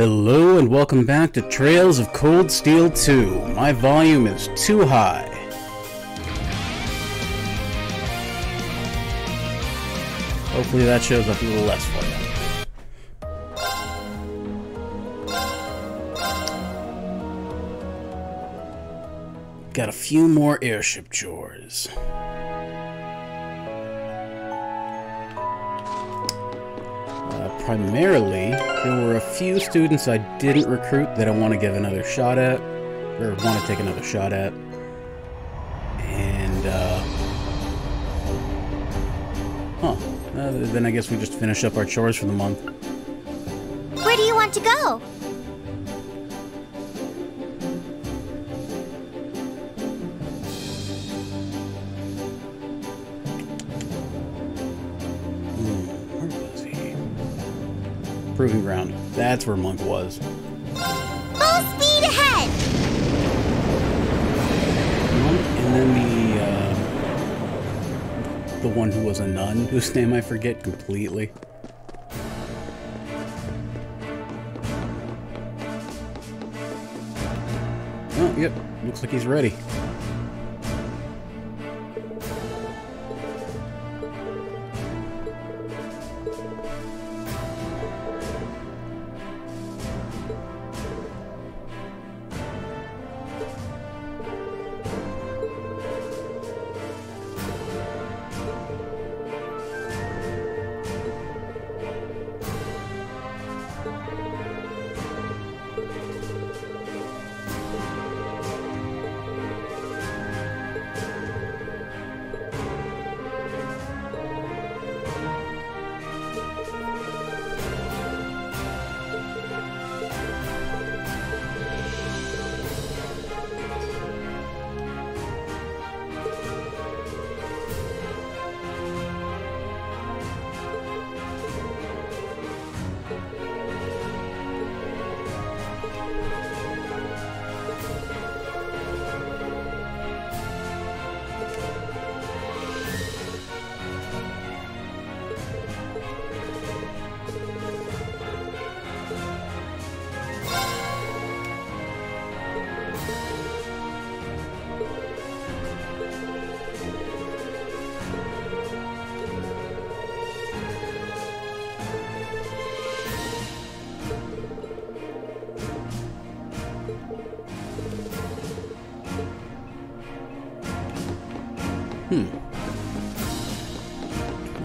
Hello and welcome back to Trails of Cold Steel 2. My volume is too high. Hopefully that shows up a little less for you. Got a few more airship chores. Primarily, there were a few students I didn't recruit that I want to give another shot at, or want to take another shot at, and, then I guess we just finish up our chores for the month. Where do you want to go? Proving Ground. That's where Monk was. Full speed ahead! Monk, and then the one who was a nun, whose name I forget completely. Oh, yep. Looks like he's ready.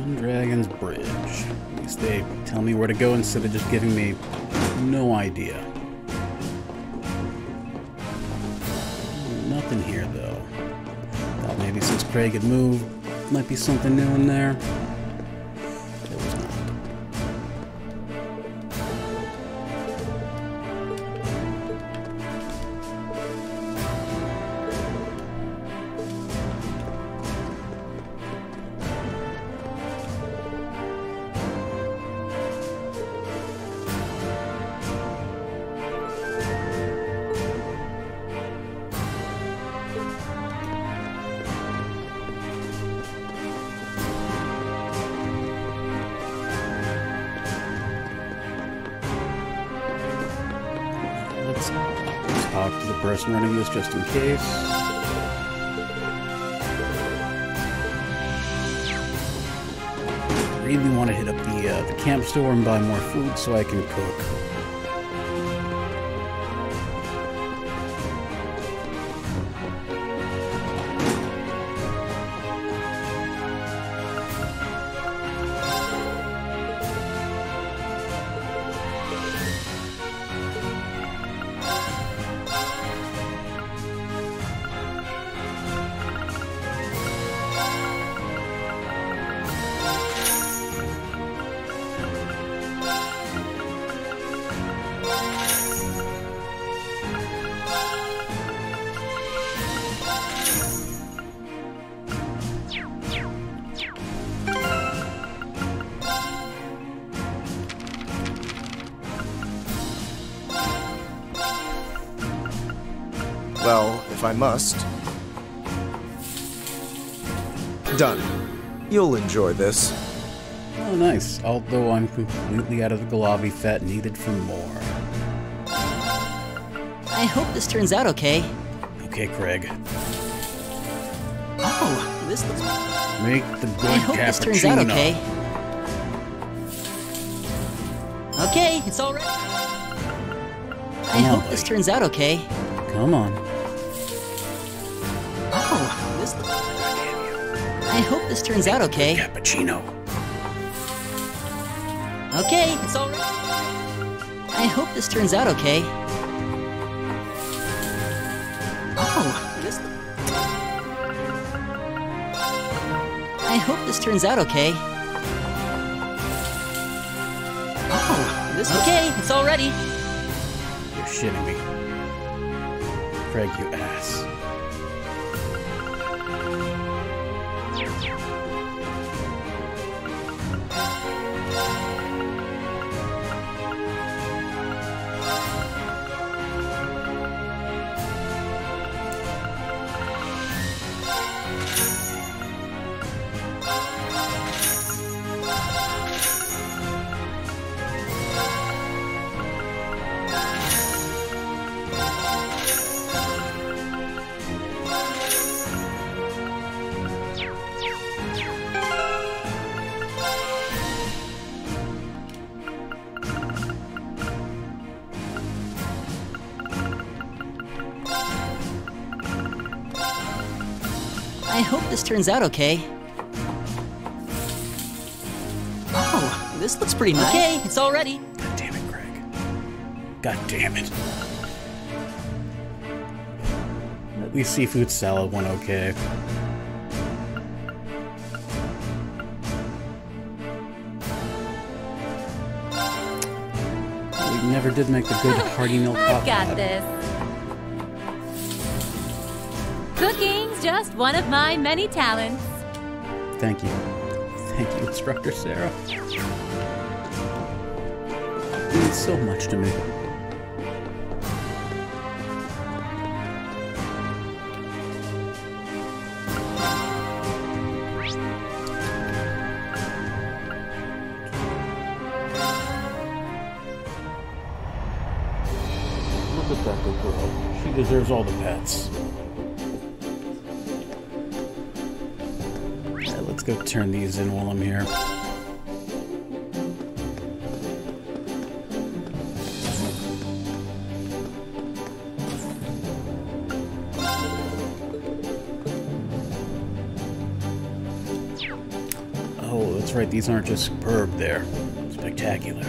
Twin Dragons Bridge. At least they tell me where to go instead of just giving me no idea. Nothing here, though. Thought maybe since Craig had moved, might be something new in there. Running this just in case. I really want to hit up the camp store and buy more food so I can cook. I must. Done. You'll enjoy this. Oh, nice. Although I'm completely out of the Galavi fat needed for more. I hope this turns out okay. Okay, Craig. Oh, this looks... Make the good cappuccino. I hope this turns out okay. Okay, it's all right. I hope this turns out okay. Come on. Oh, this looks... I hope this turns out okay. Cappuccino. Okay, it's all right. I hope this turns out okay. Oh, this... I hope this turns out okay. Oh, this... Okay, it's all ready. You're shitting me. Craig, you ass. Turns out okay. Oh, this looks pretty nice. Okay, it's all ready. God damn it, Greg. God damn it. At least seafood salad went okay. We never did make the good hearty milk pop. I got this. Just one of my many talents. Thank you. Thank you, Instructor Sarah. It means so much to me. Look at that good girl. She deserves all the pets. Go turn these in while I'm here. Oh, that's right, these aren't just superb, they're spectacular.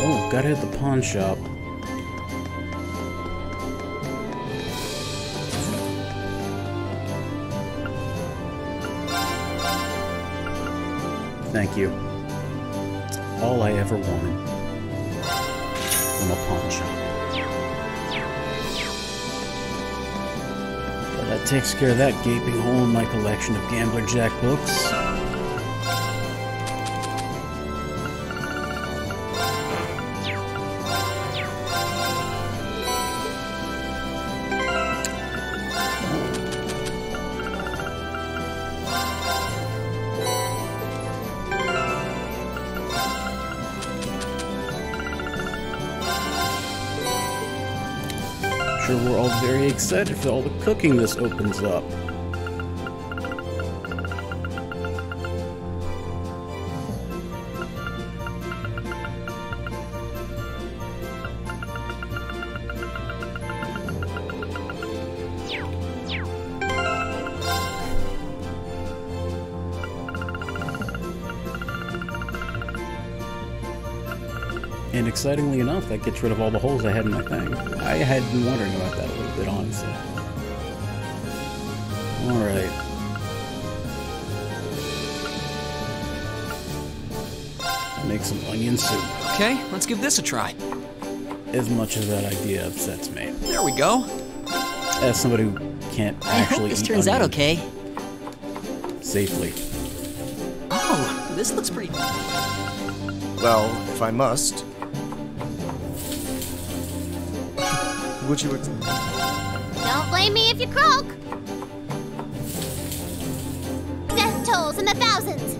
Oh, gotta hit the pawn shop. Thank you. All I ever wanted from a pawn shop. Well, that takes care of that gaping hole in my collection of Gambler Jack books. Excited for all the cooking this opens up. And excitingly enough, that gets rid of all the holes I had in my thing. I had been wondering about that a little bit, honestly. Alright. Make some onion soup. Okay, let's give this a try. As much as that idea upsets me. There we go. As somebody who can't actually eat onion. I hope this turns out okay. Safely. Oh, this looks pretty... Well, if I must... Would you... Don't blame me if you croak! Death tolls in the thousands!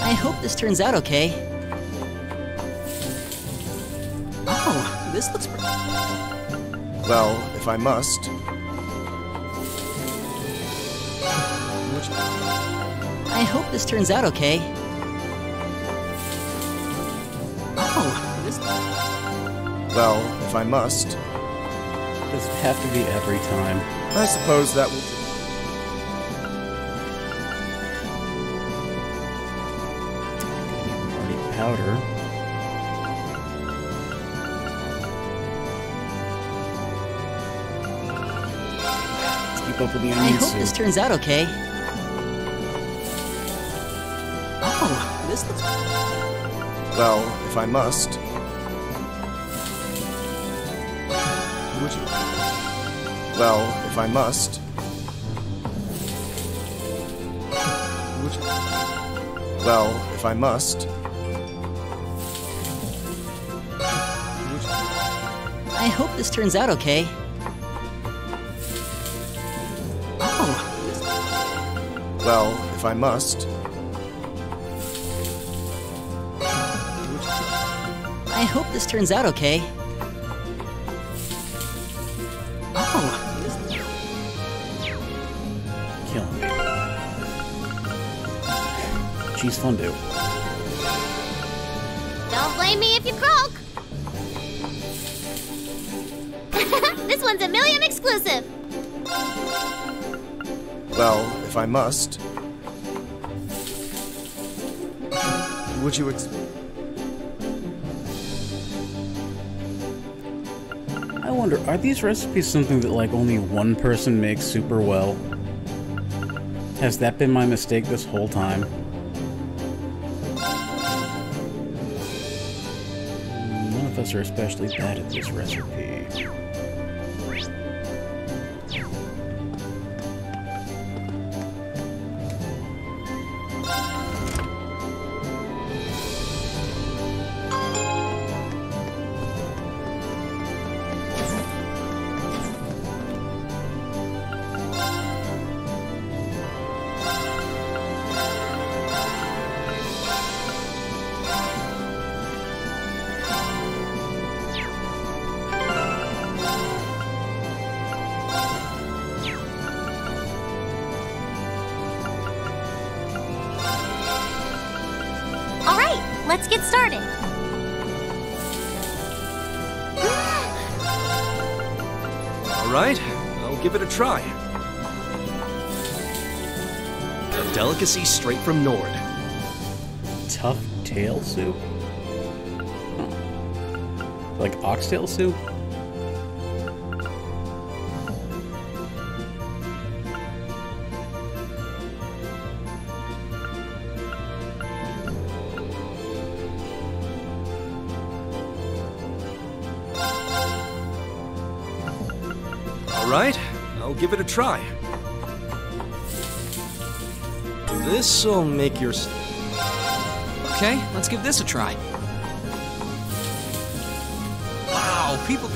I hope this turns out okay. Oh, this looks... Well, if I must... I hope this turns out okay. Well, if I must. Does it have to be every time? I suppose that would... Already powder. Let's keep up with the onion soup. I hope this turns out okay. Oh, this looks... Well, if I must... Well, if I must. Well, if I must. I hope this turns out okay. Oh. Well, if I must. I hope this turns out okay. Cheese fondue. Don't blame me if you croak! This one's a Milliam exclusive! Well, if I must... Would you I wonder, are these recipes something that, like, only one person makes super well? Has that been my mistake this whole time? Are especially bad at this recipe. Let's get started. All right, I'll give it a try. A delicacy straight from Nord. Tough tail soup? Huh. Like oxtail soup? Alright, I'll give it a try. This'll make your... Okay, let's give this a try. Wow, people...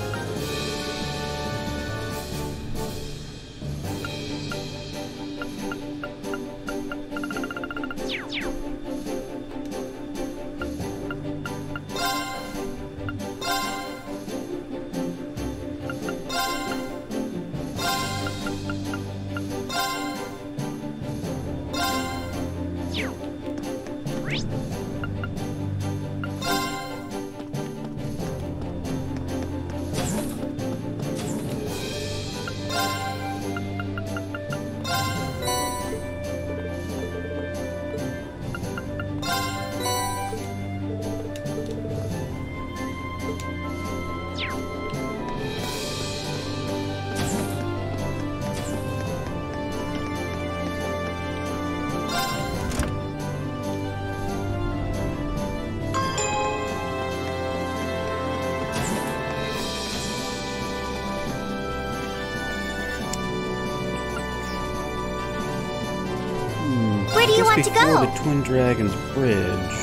Before the Twin Dragons Bridge,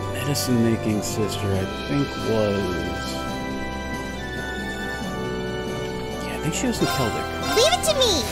the medicine-making sister, I think, was... Yeah, I think she was in Celtic. Leave it to me.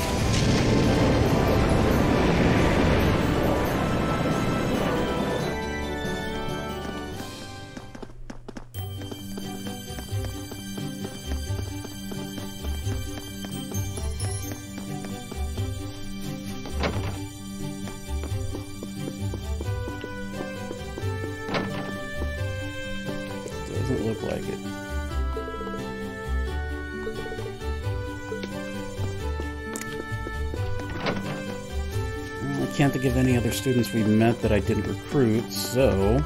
Can't think of any other students we met that I didn't recruit, so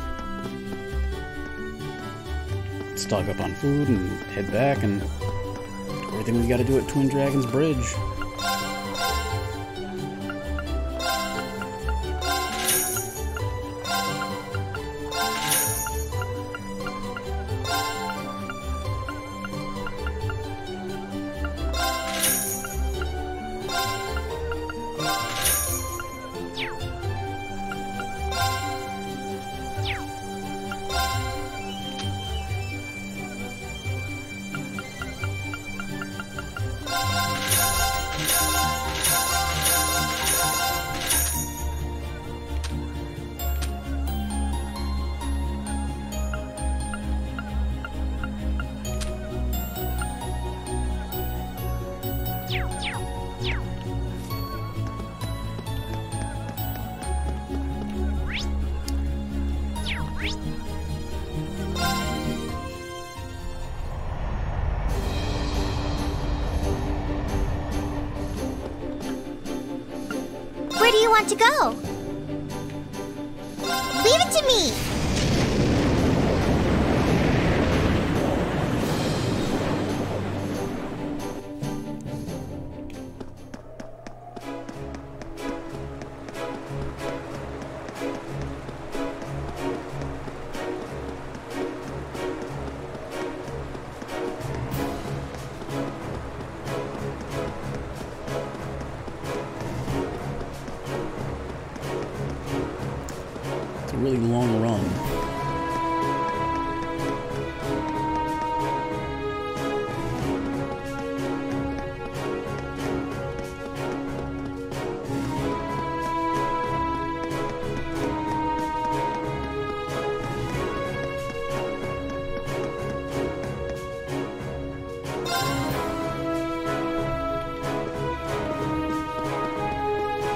stock up on food and head back and do everything we gotta do at Twin Dragons Bridge. Really long run.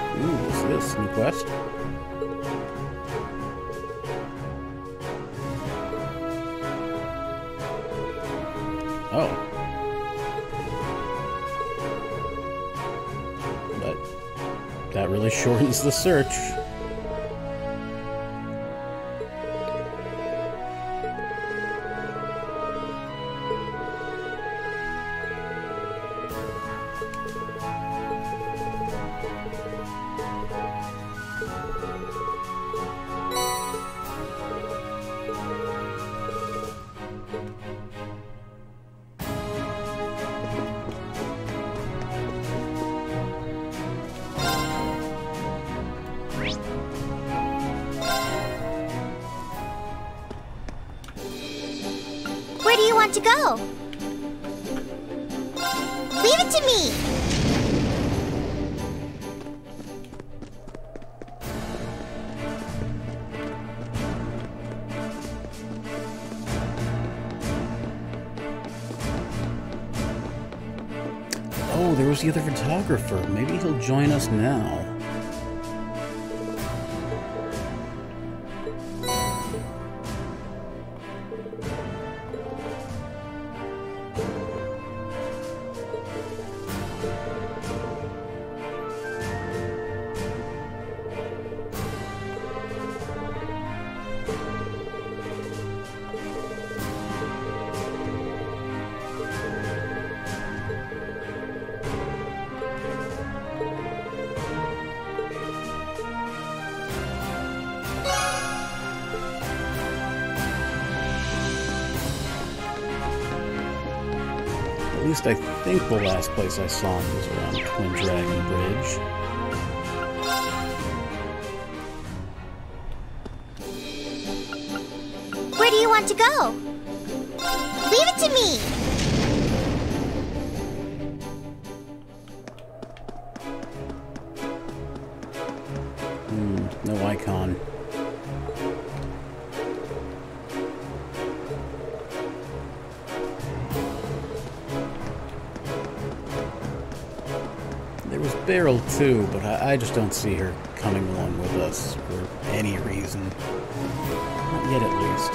What's this? New quest? Shortens the search. want to go. Leave it to me. Oh, there was the other photographer. Maybe he'll join us now. I think the last place I saw him was around Twin Dragon Bridge. Where do you want to go? Leave it to me! Hmm, no icon. Beryl too, but I just don't see her coming along with us for any reason. Not yet, at least.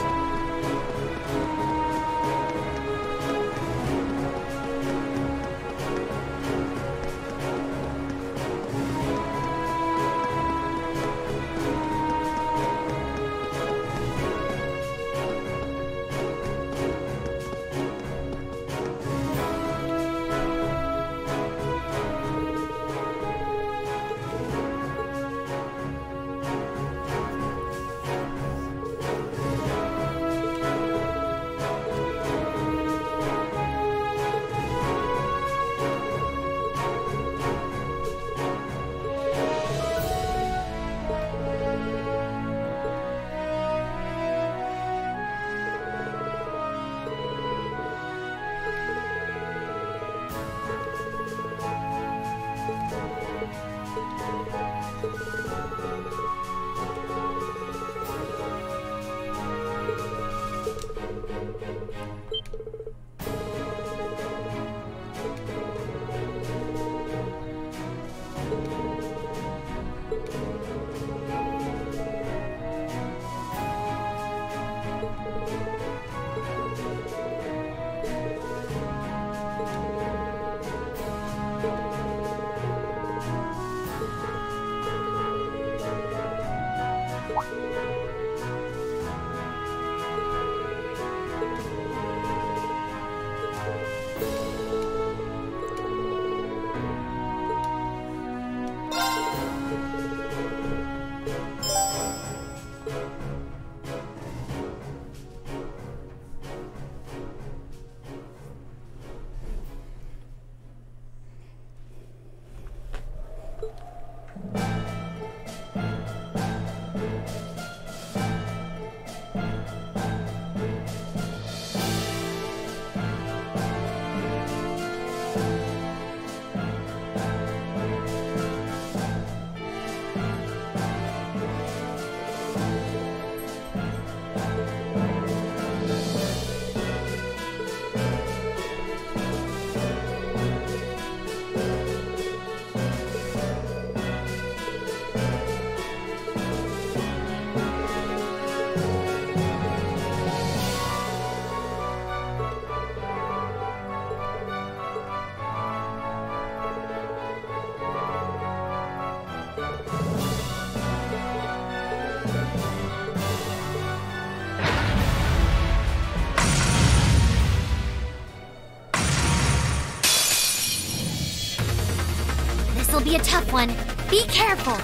Be a tough one. Be careful.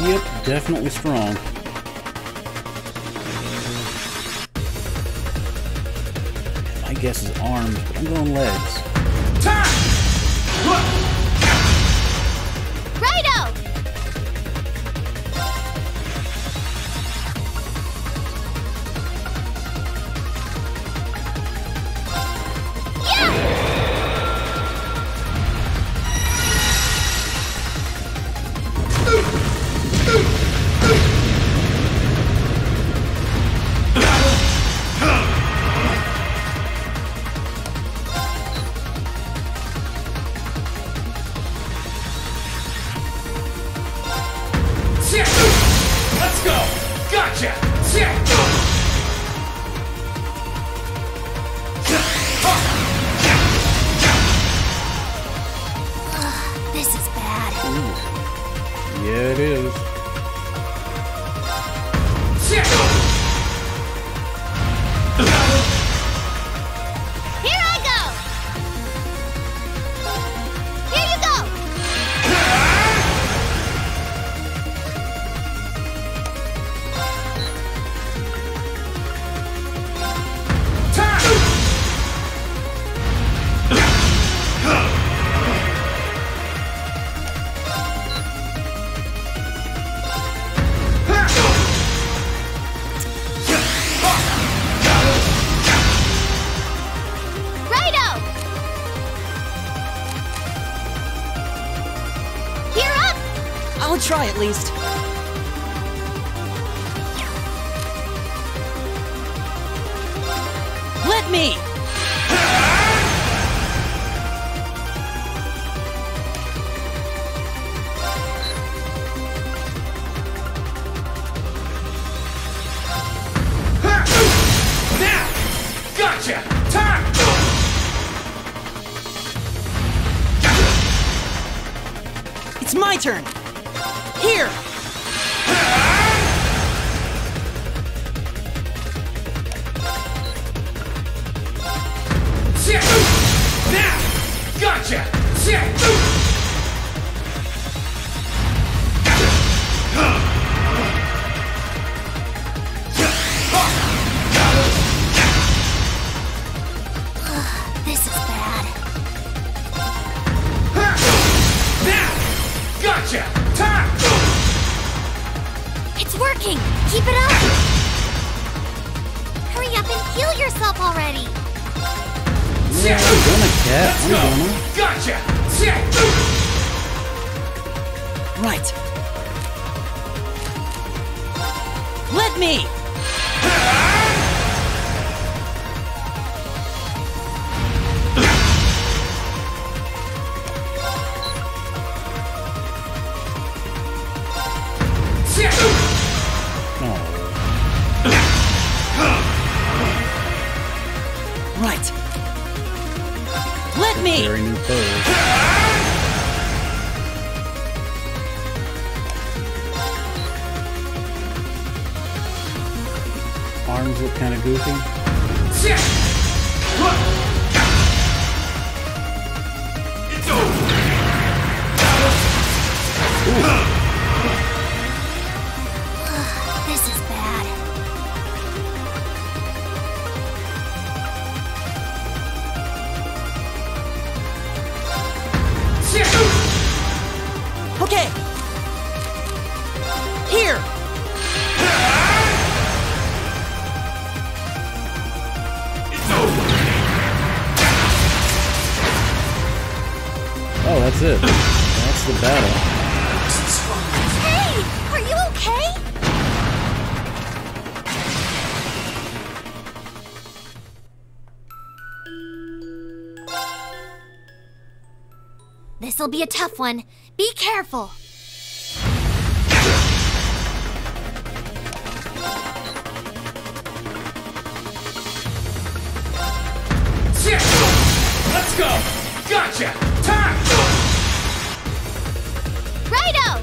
Yep, definitely strong. My guess is arms, but I'm going legs. Righto! Let's go! Gotcha! This is bad. Ooh. Yeah, it is. Here I go! Here you go! Try at least. Let me. Now, gotcha. Time. It's my turn. Here! Now! Gotcha! This is bad. Now! Gotcha! Time! Working! Keep it up! Hurry up and heal yourself already! Yeah, I'm gonna get. Let's go! Gotcha! Right! Let me! Arms look kind of goofy. It's over. This is bad. Okay. Here. Oh, that's it. That's the battle. Hey! Are you okay? This'll be a tough one. Be careful. Let's go! Gotcha! Time! Righto!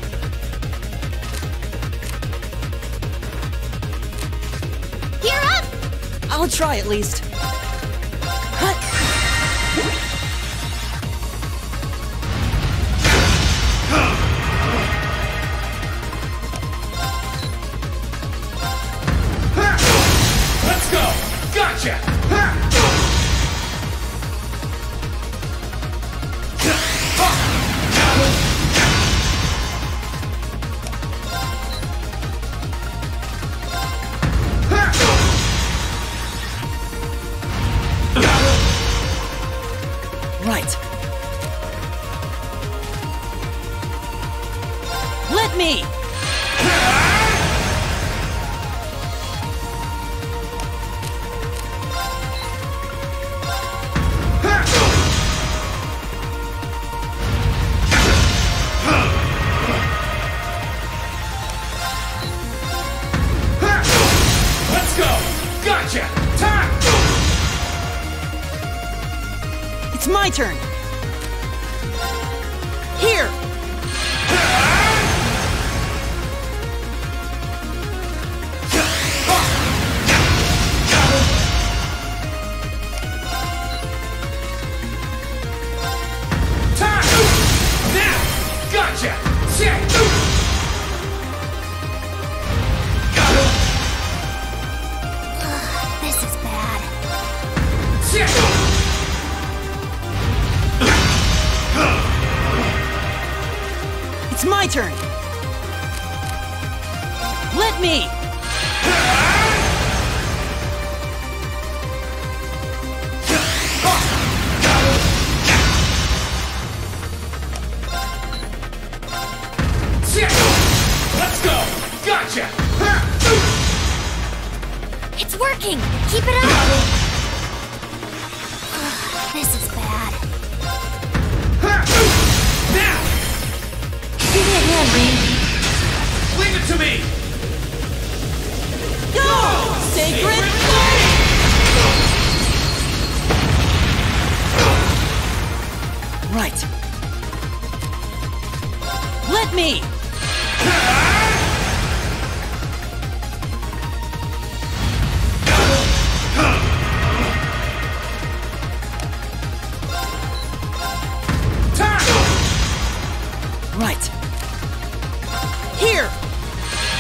Gear up! I'll try at least. Let's go! Gotcha! Right. Let me. my turn. Here. Gotcha! This is bad. It's my turn. Let me. Let's go! Gotcha! It's working! Keep it up! This is bad. Now! Give me a hand, Rean. Leave it to me! Go! Sacred flame! Right. Let me! Right. Here.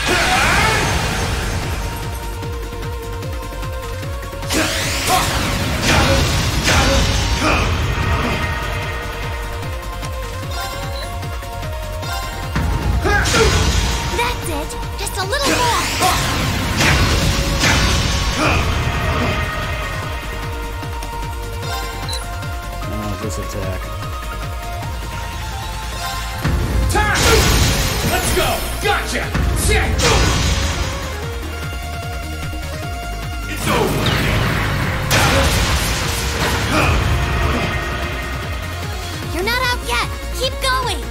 That's it. Just a little more. Oh, this attack. Let's go! Gotcha! Sick! It's over! You're not out yet! Keep going!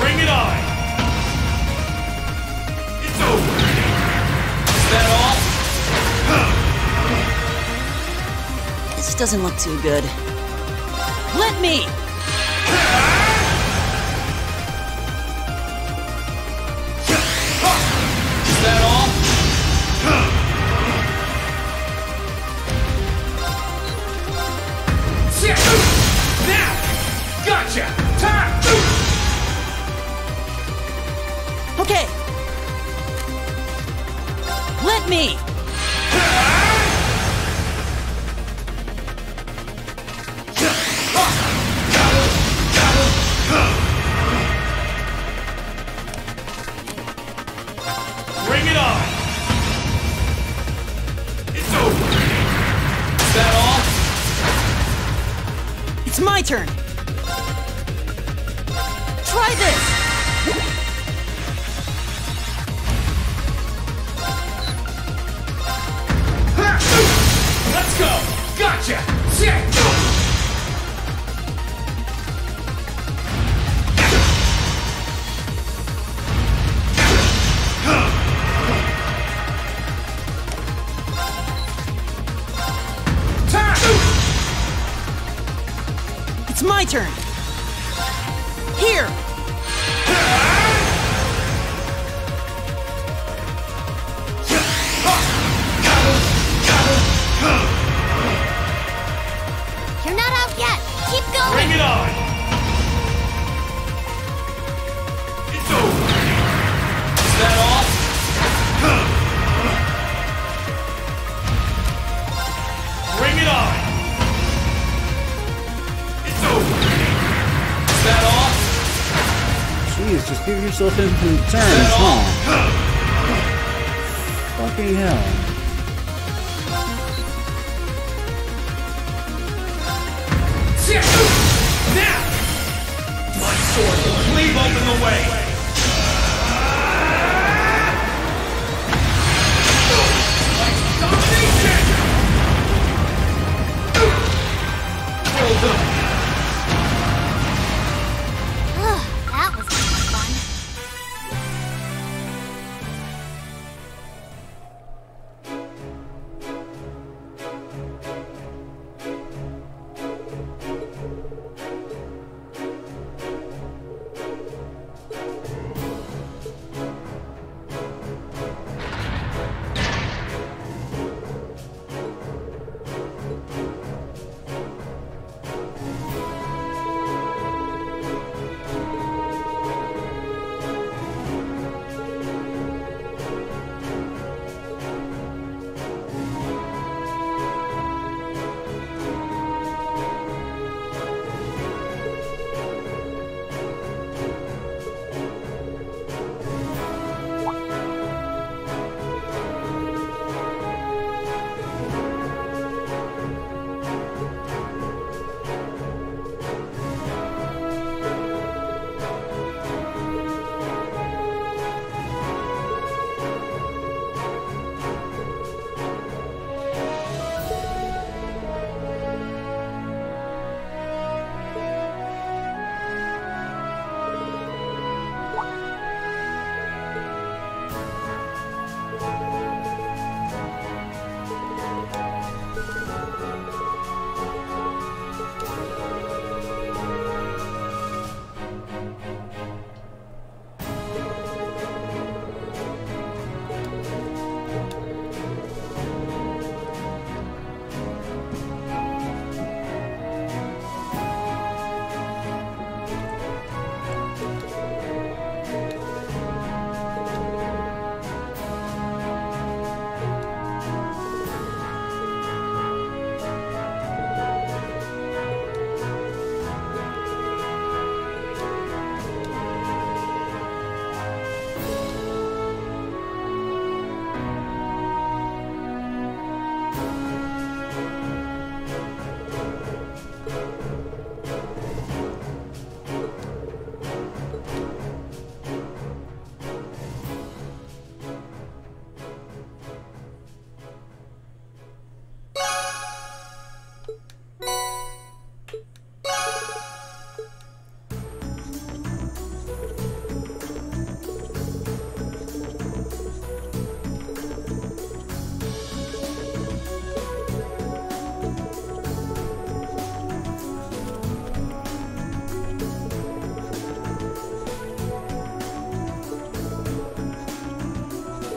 Bring it on! It's over! Is that all? This doesn't look too good. Let me! Is that all? Now! Gotcha! Okay. Let me! Bring it on! It's over! Is that all? It's my turn! Try this! Let's go! Gotcha! It's my turn. Here. You're not out yet. Keep going. Bring it on. It's over. Is that all? Bring it on. Is that all? Jeez, just give yourself infinite turns, huh? Fucking hell. Now! My sword will cleave open the way! Like domination! Well done!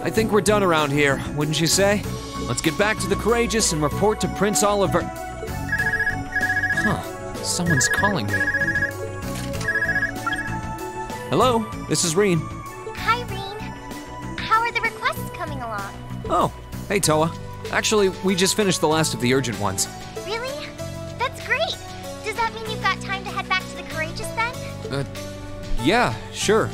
I think we're done around here, wouldn't you say? Let's get back to the Courageous and report to Prince Oliver. Huh, someone's calling me. Hello, this is Rean. Hi, Rean. How are the requests coming along? Oh, hey, Toa. Actually, we just finished the last of the urgent ones. Really? That's great. Does that mean you've got time to head back to the Courageous then? Yeah, sure.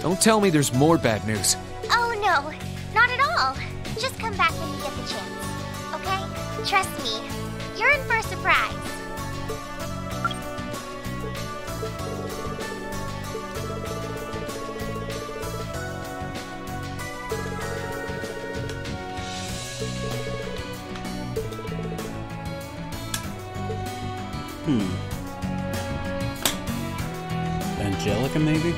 Don't tell me there's more bad news. Oh, no. Not at all. Just come back when you get the chance. Okay? Trust me. You're in for a surprise. Angelica, maybe?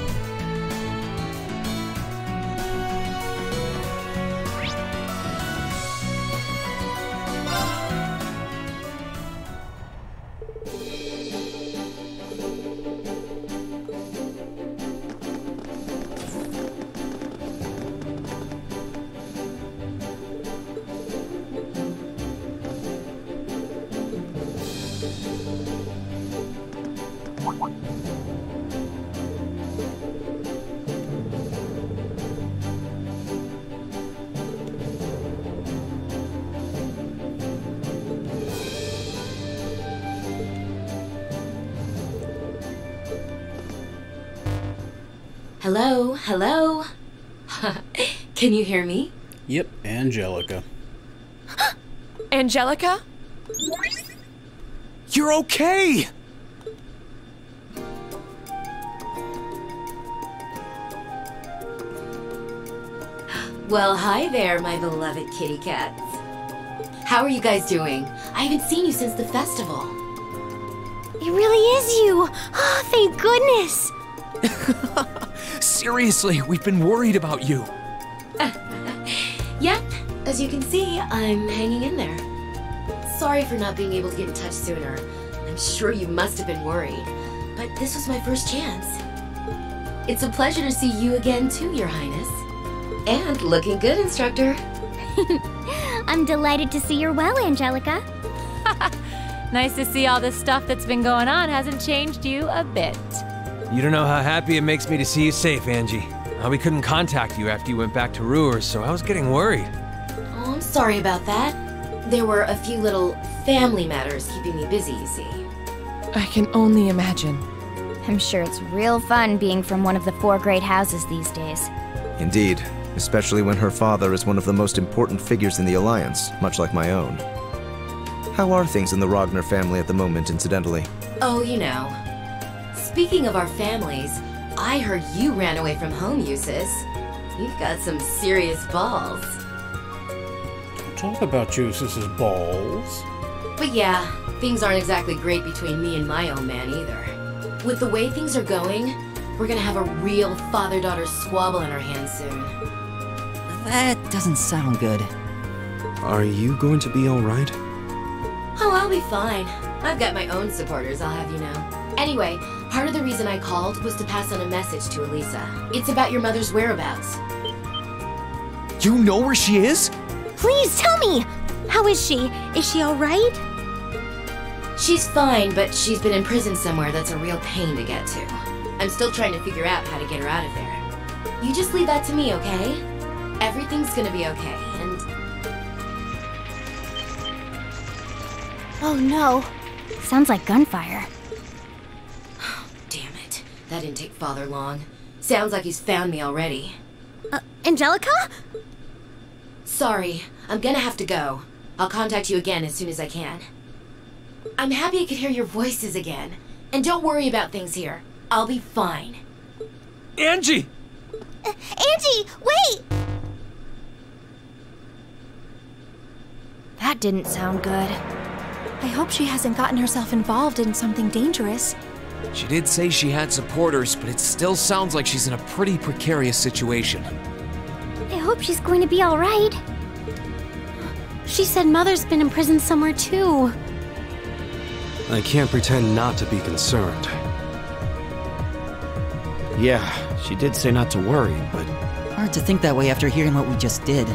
Hello, hello. Can you hear me? Yep, Angelica. Angelica? You're okay! Well, hi there, my beloved kitty cats. How are you guys doing? I haven't seen you since the festival. It really is you! Oh, thank goodness! Seriously, we've been worried about you. Yep, as you can see, I'm hanging in there. Sorry for not being able to get in touch sooner. I'm sure you must have been worried, but this was my first chance. It's a pleasure to see you again too, Your Highness. And looking good, Instructor. I'm delighted to see you're well, Angelica. Nice to see all this stuff that's been going on hasn't changed you a bit. You don't know how happy it makes me to see you safe, Angie. We couldn't contact you after you went back to Ruhr, so I was getting worried. Oh, I'm sorry about that. There were a few little family matters keeping me busy, you see. I can only imagine. I'm sure it's real fun being from one of the four great houses these days. Indeed, especially when her father is one of the most important figures in the Alliance, much like my own. How are things in the Ragnar family at the moment, incidentally? Oh, you know. Speaking of our families, I heard you ran away from home, Jusis. You've got some serious balls. Don't talk about Jusis's balls. But yeah, things aren't exactly great between me and my own man either. With the way things are going, we're gonna have a real father-daughter squabble in our hands soon. That doesn't sound good. Are you going to be alright? Oh, I'll be fine. I've got my own supporters, I'll have you know. Anyway, part of the reason I called was to pass on a message to Alisa. It's about your mother's whereabouts. You know where she is? Please tell me! How is she? Is she all right? She's fine, but she's been in prison somewhere that's a real pain to get to. I'm still trying to figure out how to get her out of there. You just leave that to me, okay? Everything's gonna be okay, and... Oh no. Sounds like gunfire. That didn't take Father long. Sounds like he's found me already. Angelica? Sorry, I'm gonna have to go. I'll contact you again as soon as I can. I'm happy I could hear your voices again. And don't worry about things here. I'll be fine. Angie! Angie, wait! That didn't sound good. I hope she hasn't gotten herself involved in something dangerous. She did say she had supporters, but it still sounds like she's in a pretty precarious situation. I hope she's going to be all right. She said Mother's been in prison somewhere, too. I can't pretend not to be concerned. Yeah, she did say not to worry, but Hard to think that way after hearing what we just did.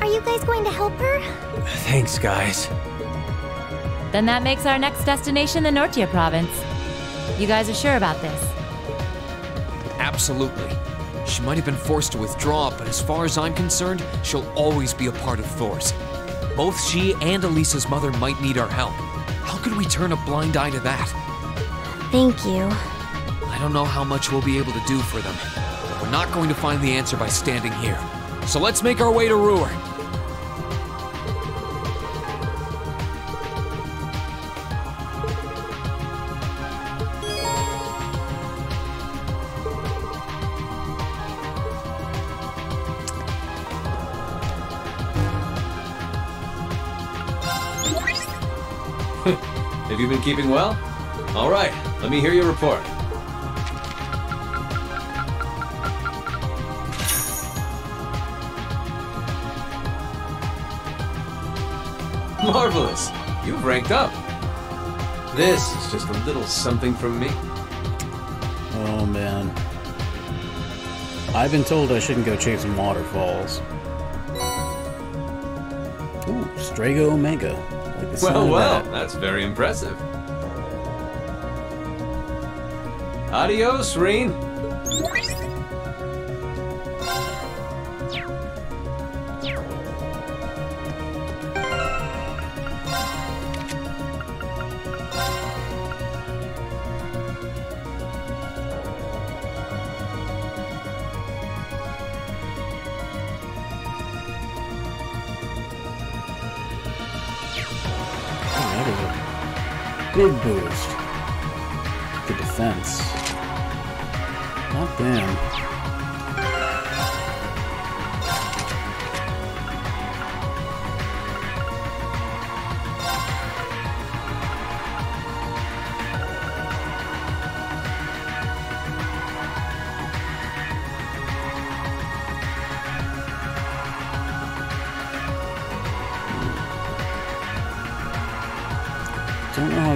Are you guys going to help her? Thanks, guys. Then that makes our next destination the Nortia province. You guys are sure about this? Absolutely. She might have been forced to withdraw, but as far as I'm concerned, she'll always be a part of Thor's. Both she and Elisa's mother might need our help. How could we turn a blind eye to that? Thank you. I don't know how much we'll be able to do for them, but we're not going to find the answer by standing here. So let's make our way to Ruhr. Have you been keeping well? All right, let me hear your report. Marvelous! You've ranked up! This is just a little something from me. Oh man. I've been told I shouldn't go chasing waterfalls. Ooh, Strago Omega. Well, well, that's very impressive. Adios, Rean. Good boost. Good defense. Oh, damn.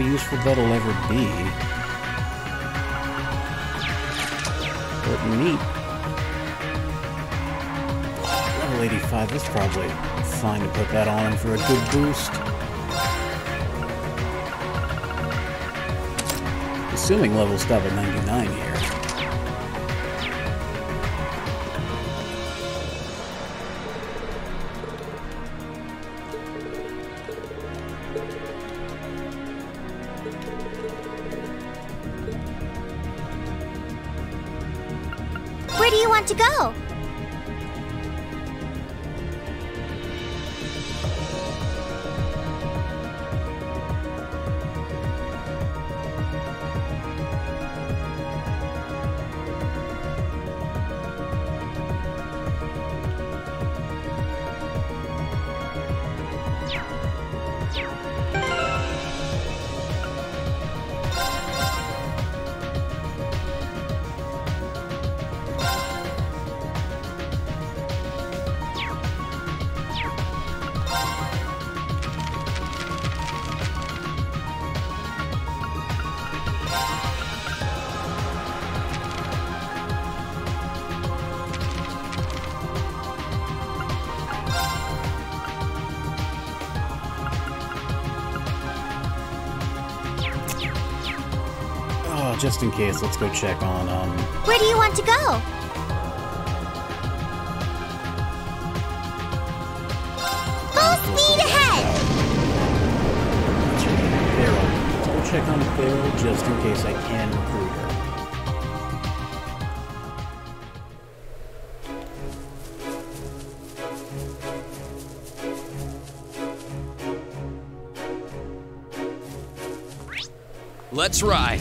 Useful that'll ever be, but neat. Level 85, that's probably fine to put that on for a good boost. Assuming levels stop at 99 here. To go. Just in case, let's go check on, Where do you want to go? Full speed ahead! Pharaoh. So we'll check on Pharaoh just in case I can recruit her. Let's ride!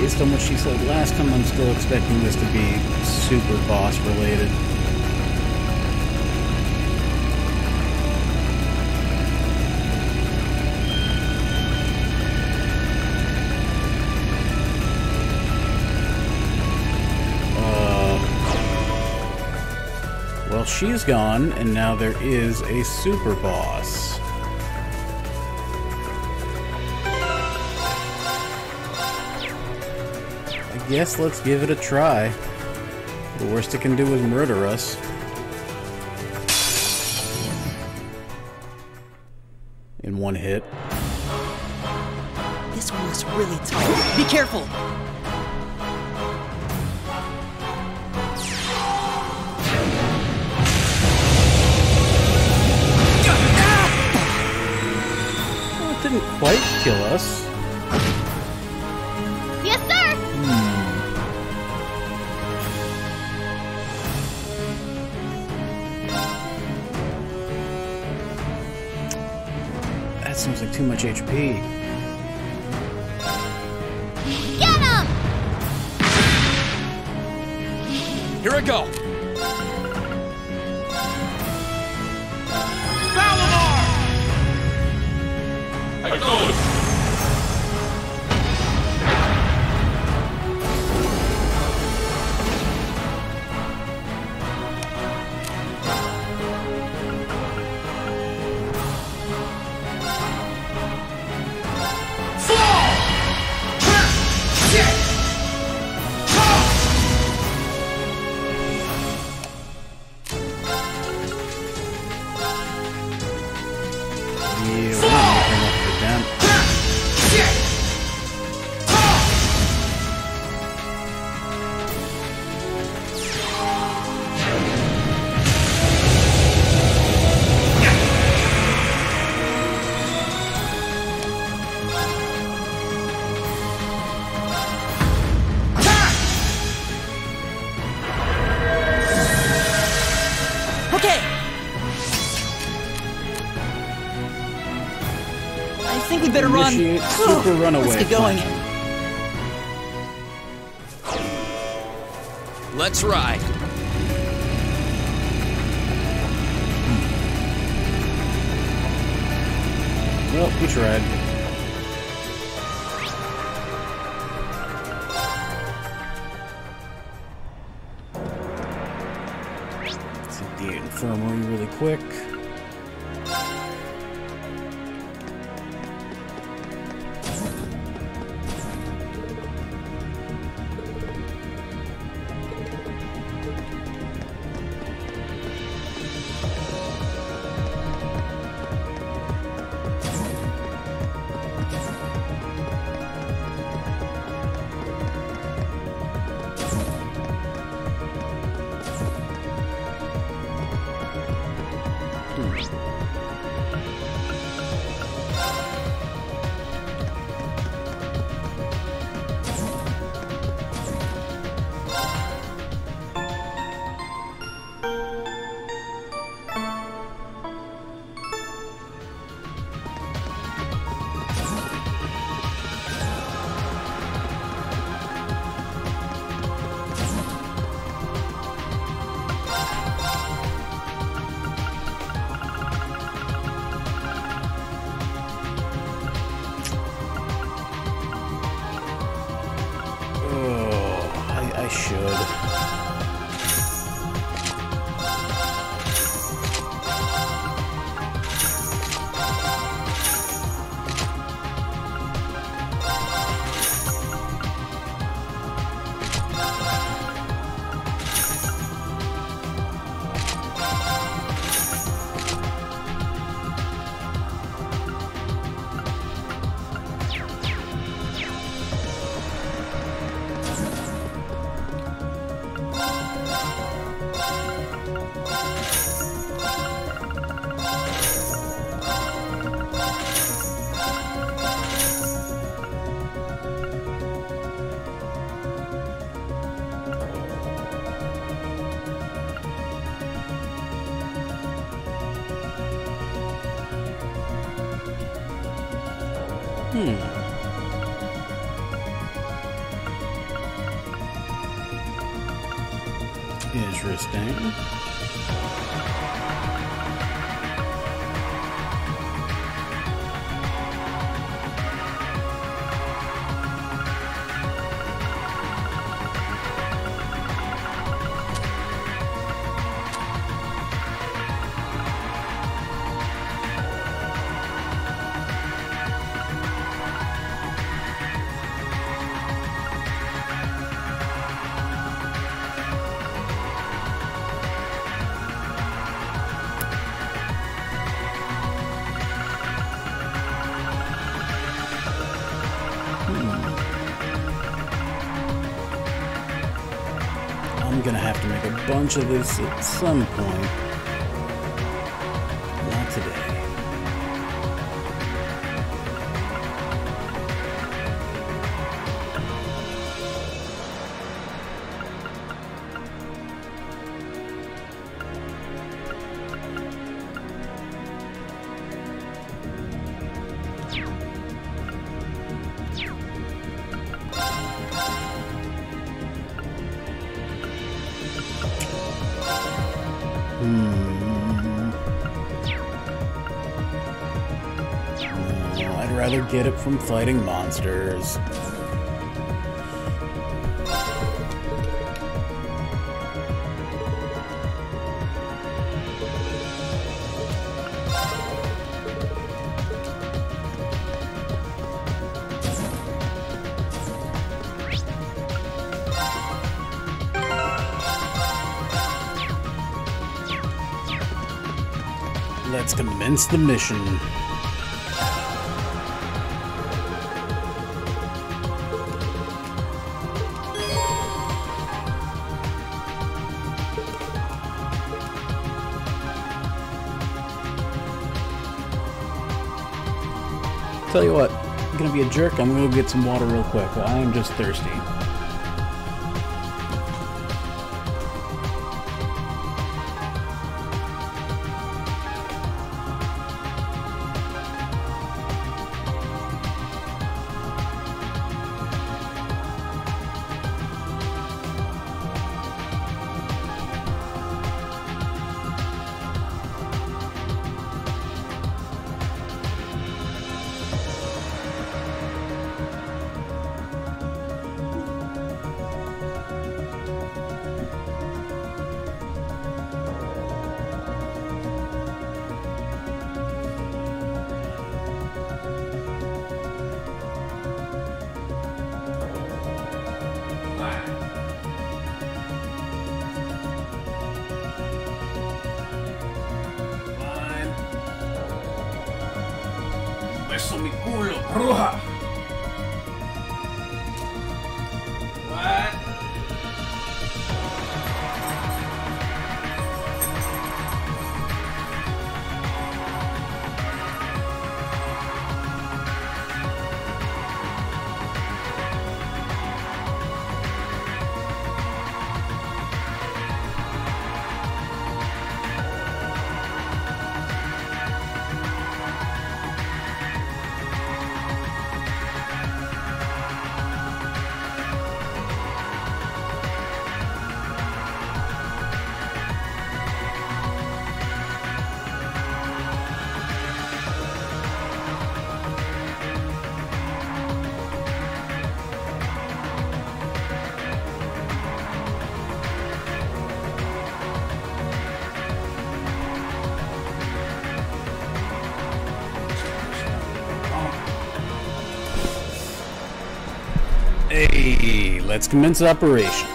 based on what she said last time, I'm still expecting this to be super boss related. Well, she's gone, and now there is a super boss. I guess let's give it a try. The worst it can do is murder us. In one hit. This one looks really tough. Be careful! Didn't quite kill us. Yes, sir. That seems like too much HP. Get him! Here I go. Initiate super runaway. Let's get going. Let's ride. Well, we tried. Let's hit the infirmary really quick. Interesting. Bunch of this at some point. Not today. Get it from fighting monsters. Let's commence the mission. Tell you what, I'm gonna be a jerk, I'm gonna go get some water real quick. I am just thirsty. Let's commence operation.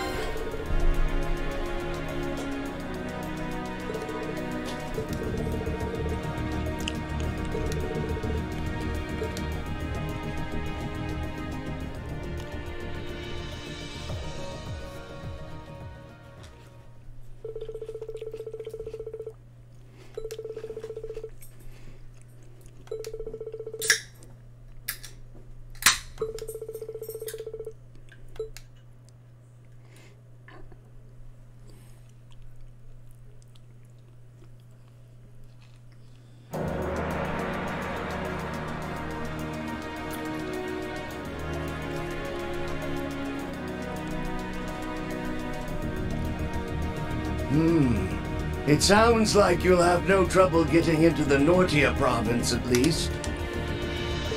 It sounds like you'll have no trouble getting into the Nortia province, at least.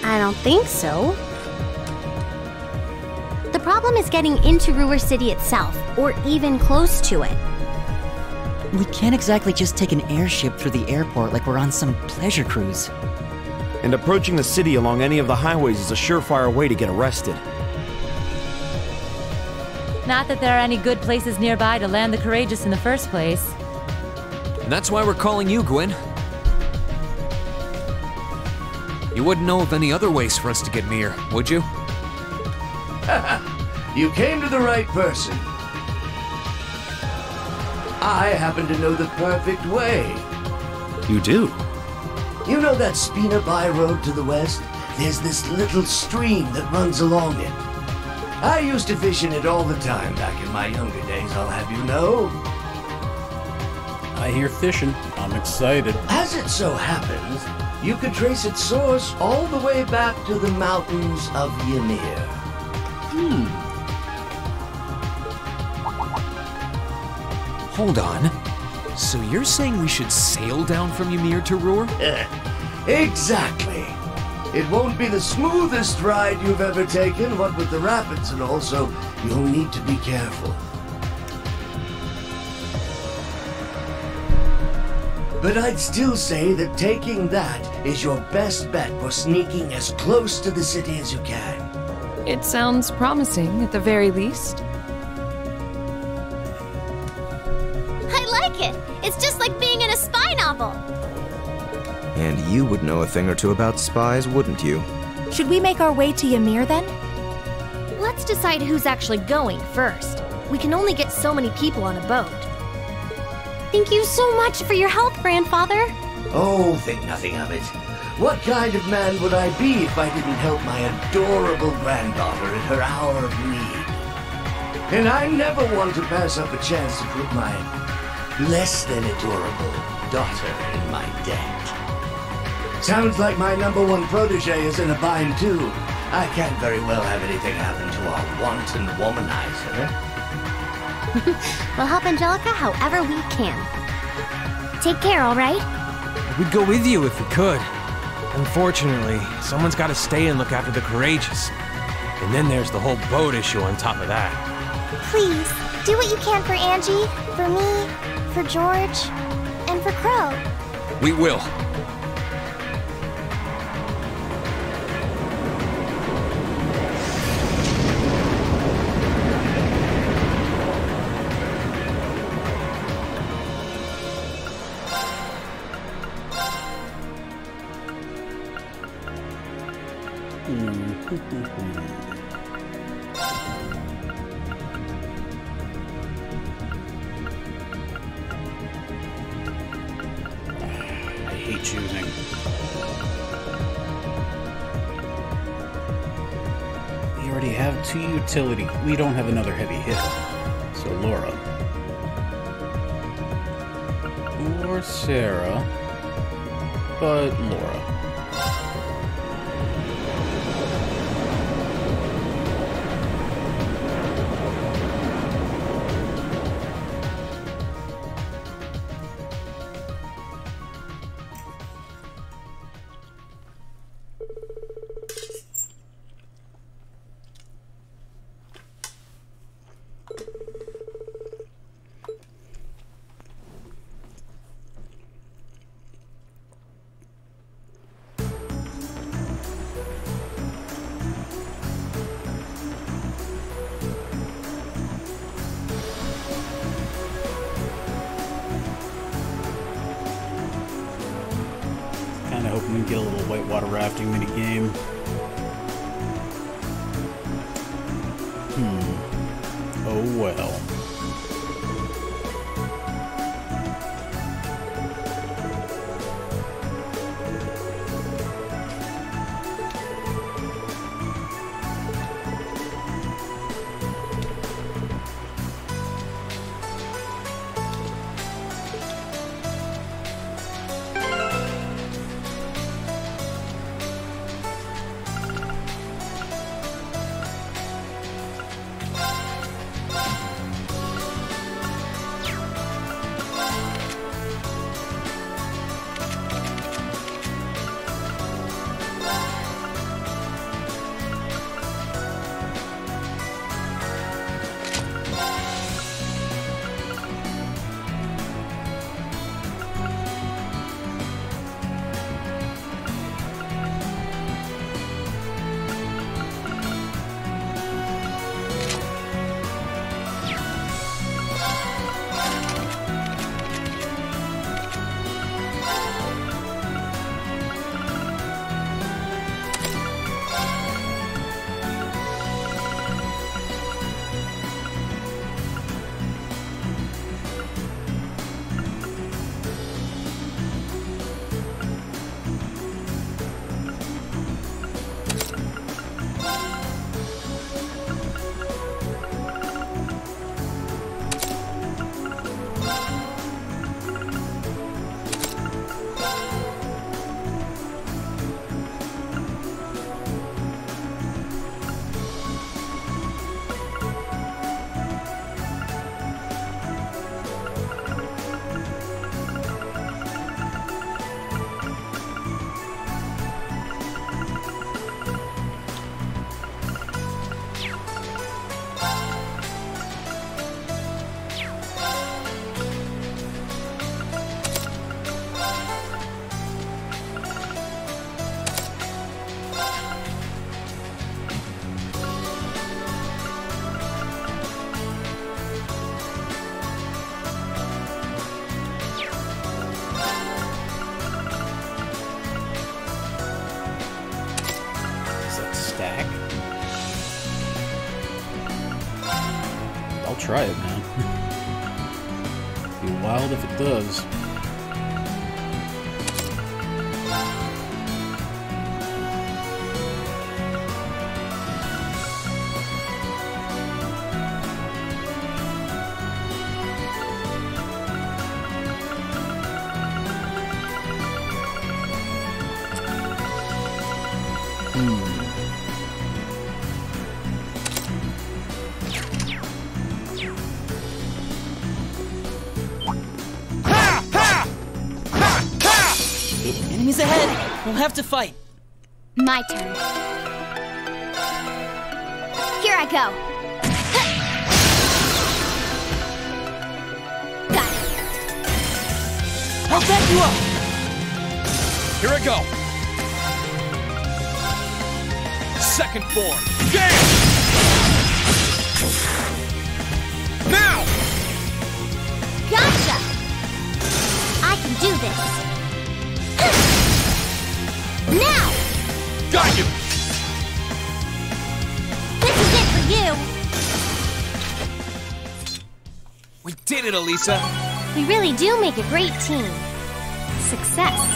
I don't think so. The problem is getting into Ruhr City itself, or even close to it. We can't exactly just take an airship through the airport like we're on some pleasure cruise. And approaching the city along any of the highways is a surefire way to get arrested. Not that there are any good places nearby to land the Courageous in the first place. And that's why we're calling you, Gwyn. You wouldn't know of any other ways for us to get near, would you? You came to the right person. I happen to know the perfect way. You do? You know that Spina byroad to the west? There's this little stream that runs along it. I used to fish in it all the time back in my younger days, I'll have you know. I hear fishing. I'm excited. As it so happens, you could trace its source all the way back to the mountains of Ymir. Hold on. So you're saying we should sail down from Ymir to Ruhr? Exactly. It won't be the smoothest ride you've ever taken, what with the rapids and all, so you'll need to be careful. But I'd still say that taking that is your best bet for sneaking as close to the city as you can. It sounds promising, at the very least. I like it! It's just like being in a spy novel! And you would know a thing or two about spies, wouldn't you? Should we make our way to Ymir, then? Let's decide who's actually going first. We can only get so many people on a boat. Thank you so much for your help, Grandfather. Oh, think nothing of it. What kind of man would I be if I didn't help my adorable granddaughter in her hour of need? And I never want to pass up a chance to put my less than adorable daughter in my debt. Sounds like my #1 protege is in a bind, too. I can't very well have anything happen to our wanton womanizer. We'll help Angelica however we can. Take care, all right? We'd go with you if we could. Unfortunately, someone's got to stay and look after the Courageous. And then there's the whole boat issue on top of that. Please, do what you can for Angie, for me, for George, and for Crow. We will. We don't have another heavy hit, so Laura or Sarah, but Laura. I'll try it, man. It'd be wild if it does. To fight. My turn. Here I go. Got it. I'll back you up. Here I go. Second form. Game. Now. Gotcha. I can do this. Now! Got you! This is it for you! We did it, Alisa! We really do make a great team. Success.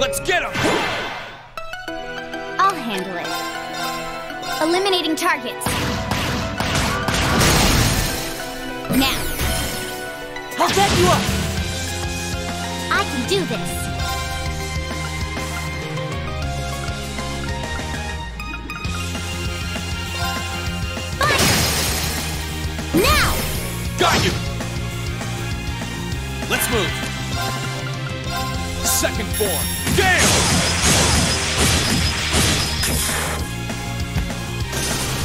Let's get him! I'll handle it. Eliminating targets. Now. I'll set you up! I can do this. Fire! Now! Got you! Let's move. Second form. Gale!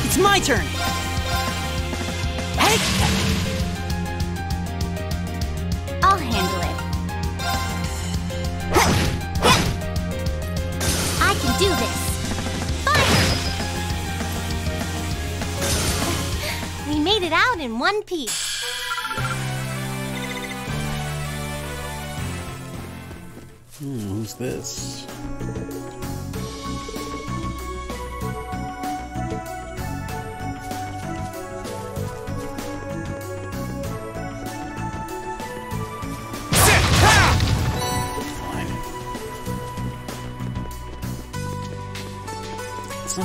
It's my turn. Hey! I'll handle it. I can do this. Fire! We made it out in one piece. Who's this? Fine. It's not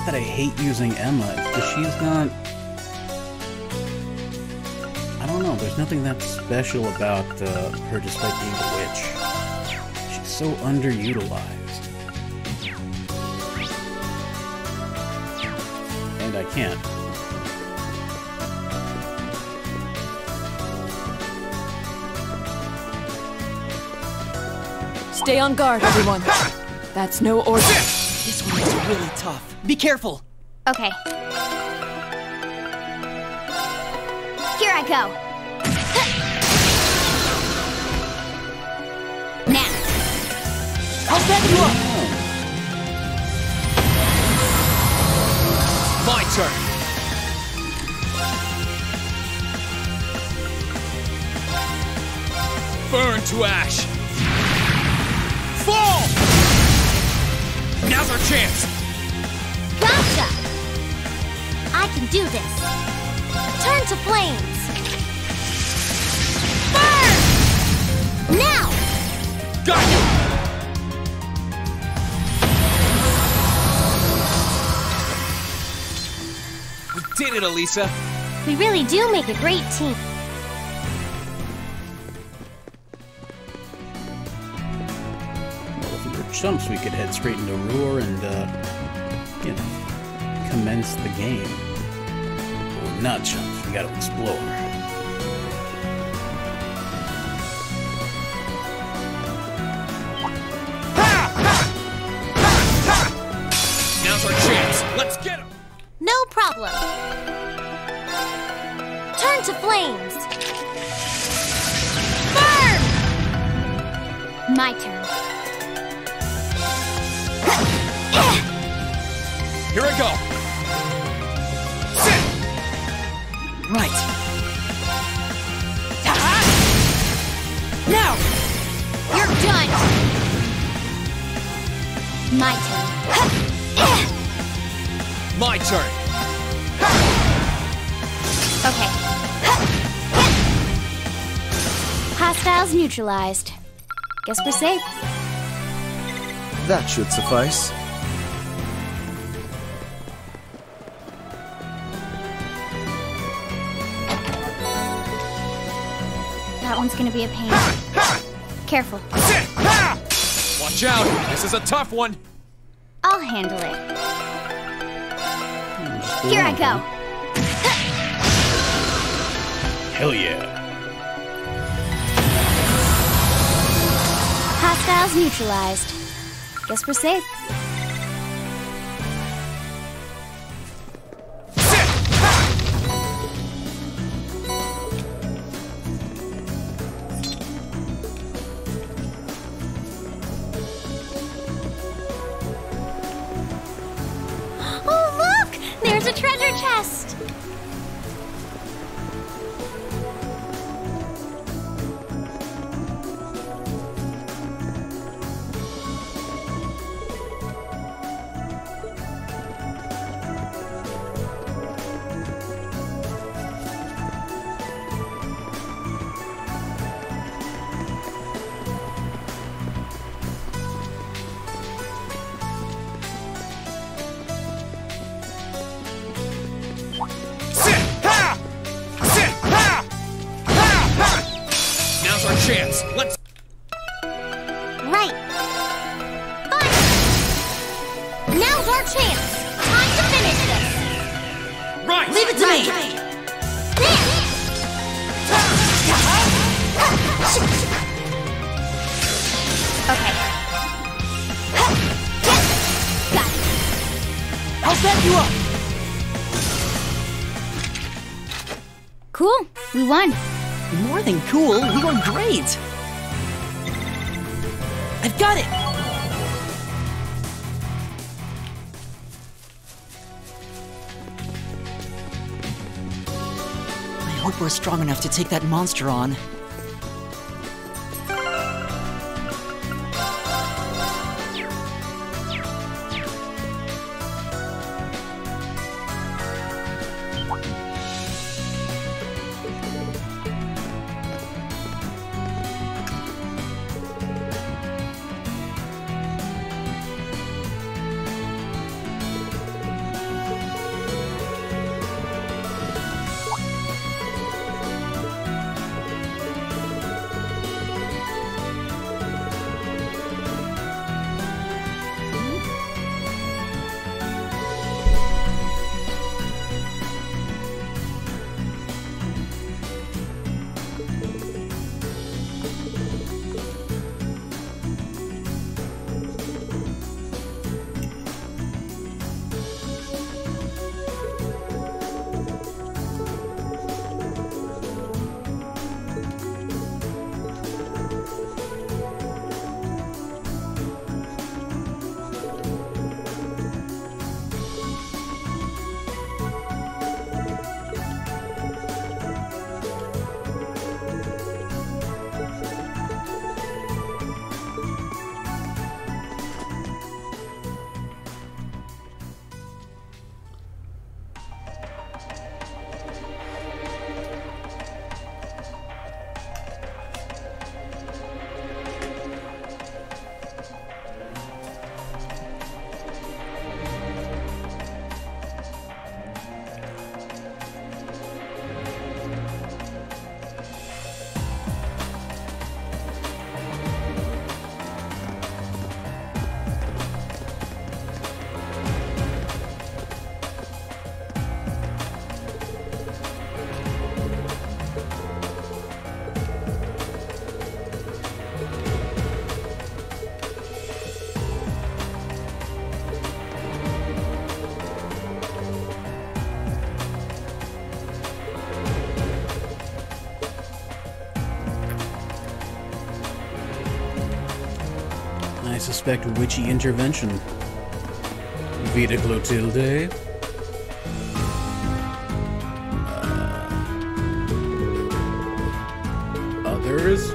that I hate using Emma, but she's not... I don't know, there's nothing that special about her despite being a witch. So underutilized. And I can't. Stay on guard, everyone. That's no order. This one is really tough. Be careful. Okay. Here I go. I'll set you up! My turn! Burn to ash! Fall! Now's our chance! Gotcha! I can do this! Turn to flames! Burn! Now! Got you! Did it, Alisa? We really do make a great team. Well, if we were chumps, we could head straight into Ruhr and, you know, commence the game. But we're not chumps, we gotta explore. Ha! Ha! Ha! Ha! Now's our chance! Let's get him! No problem. Turn to flames. Burn! My turn. Here I go. Neutralized. Guess we're safe. That should suffice. That one's gonna be a pain. Careful. Watch out! This is a tough one! I'll handle it. Here I go! Hell yeah! Hostiles neutralized. Guess we're safe. Oh, look! There's a treasure chest! More than cool, we were great! I've got it! I hope we're strong enough to take that monster on. I suspect witchy intervention. Vita Clotilde? There is.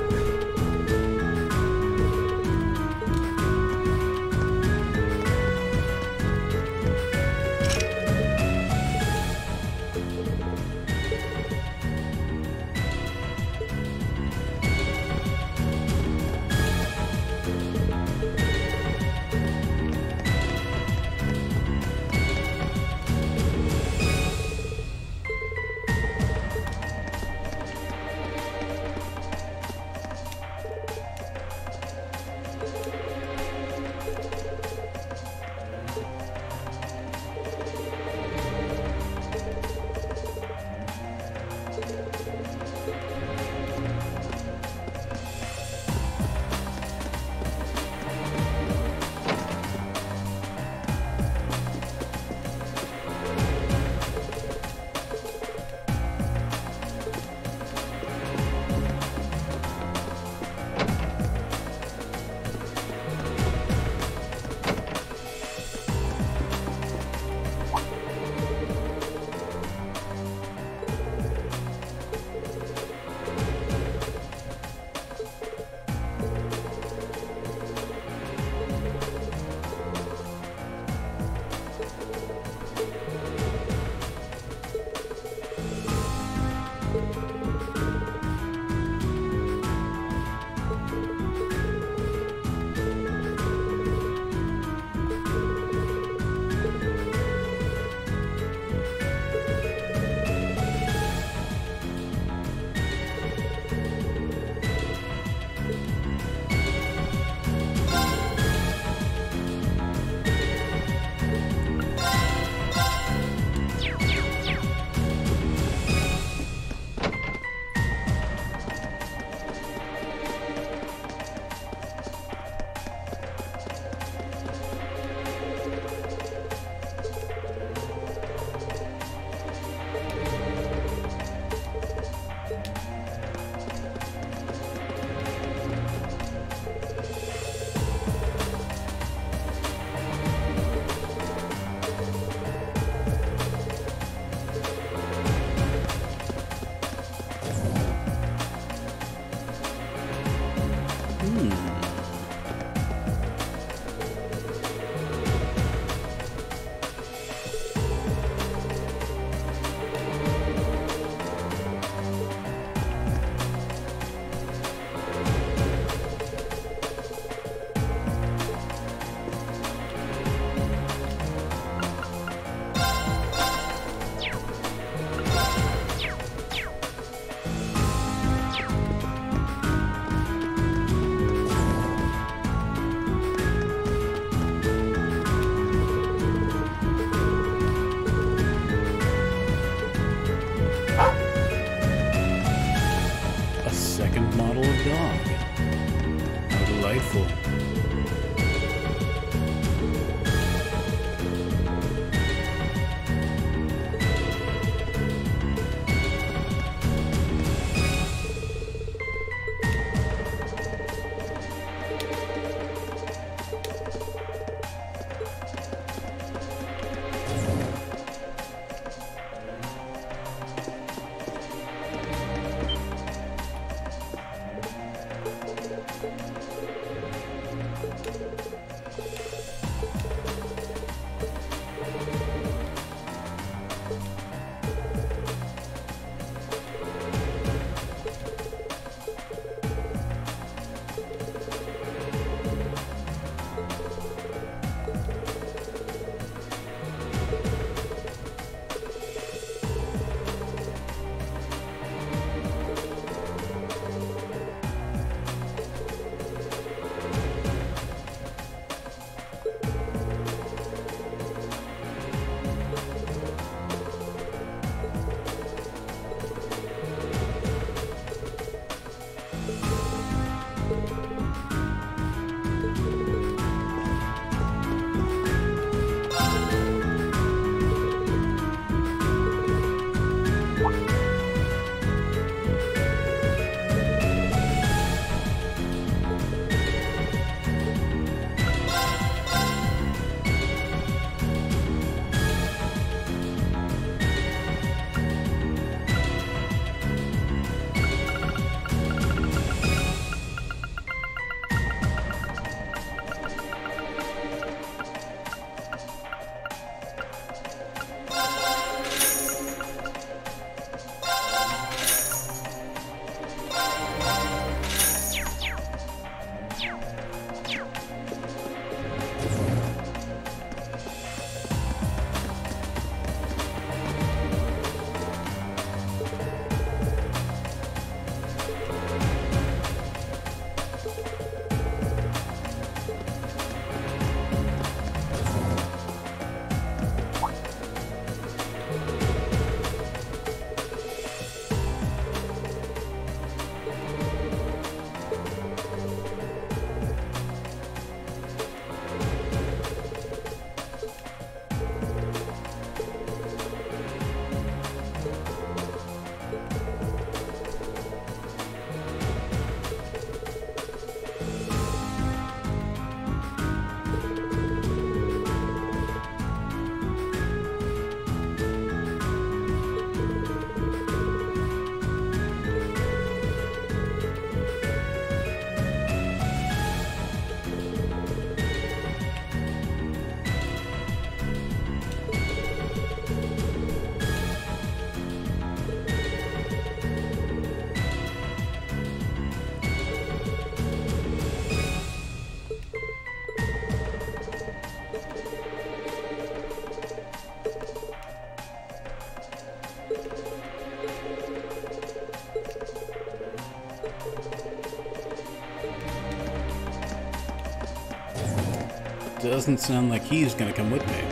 doesn't sound like he's gonna come with me.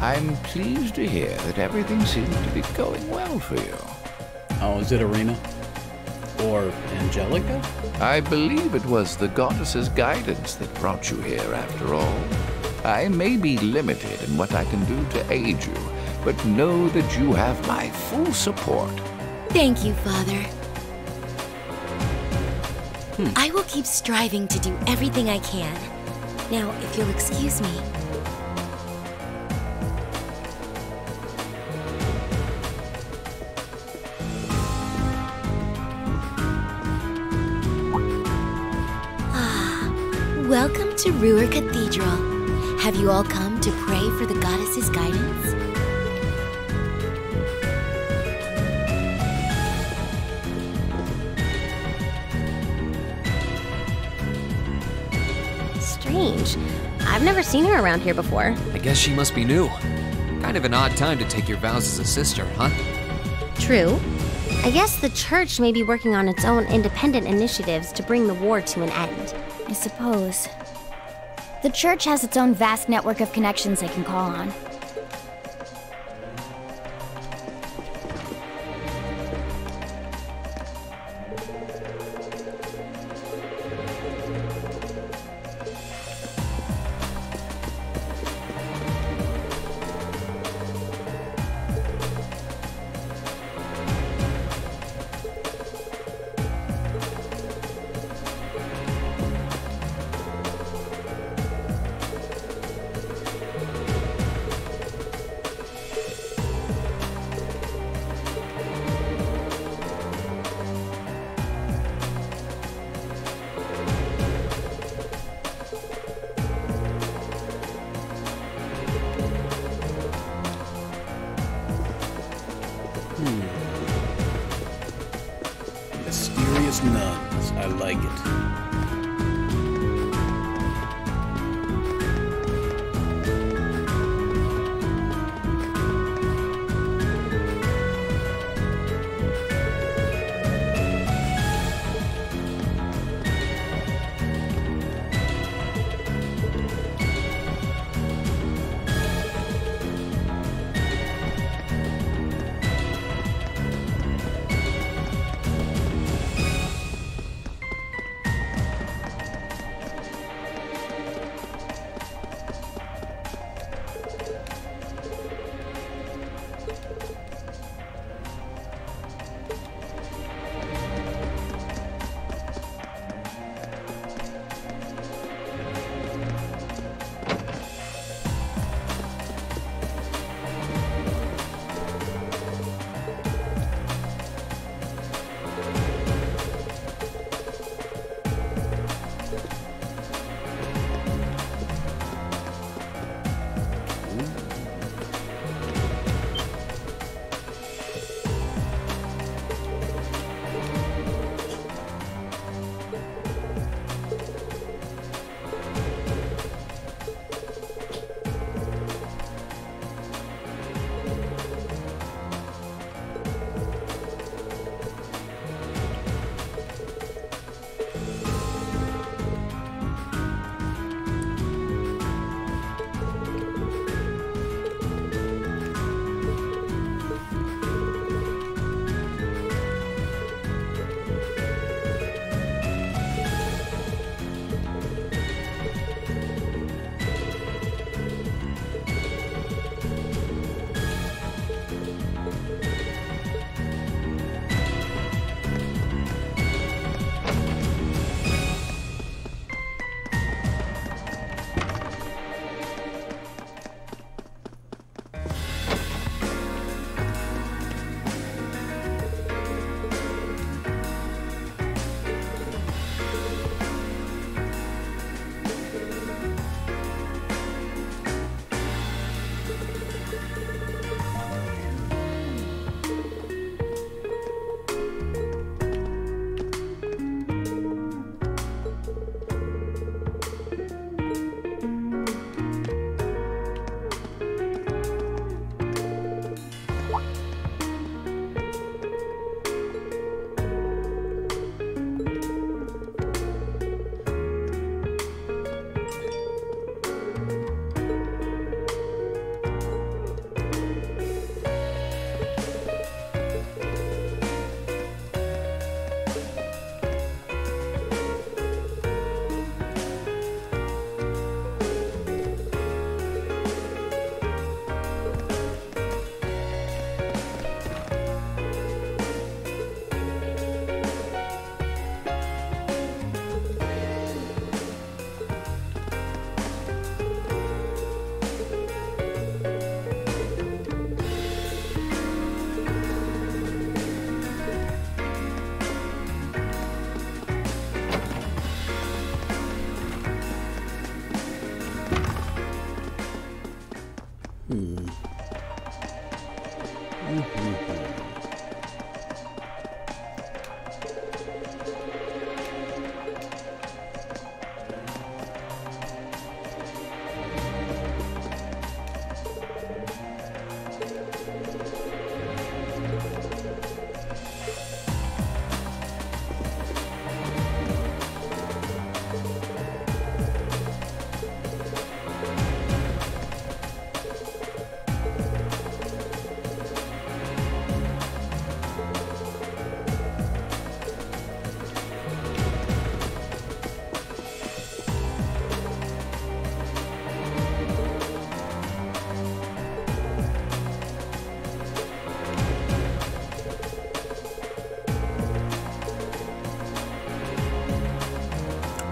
I'm pleased to hear that everything seems to be going well for you. Oh, is it Arena? Or Angelica? I believe it was the goddess's guidance that brought you here after all. I may be limited in what I can do to aid you, but know that you have my full support. Thank you, Father. I will keep striving to do everything I can. Now, if you'll excuse me... Welcome to Ruhr Cathedral. Have you all come to pray for the goddess's guidance? Strange. I've never seen her around here before. I guess she must be new. Kind of an odd time to take your vows as a sister, huh? True. I guess the church may be working on its own independent initiatives to bring the war to an end. I suppose. The church has its own vast network of connections they can call on. Just nuns. I like it.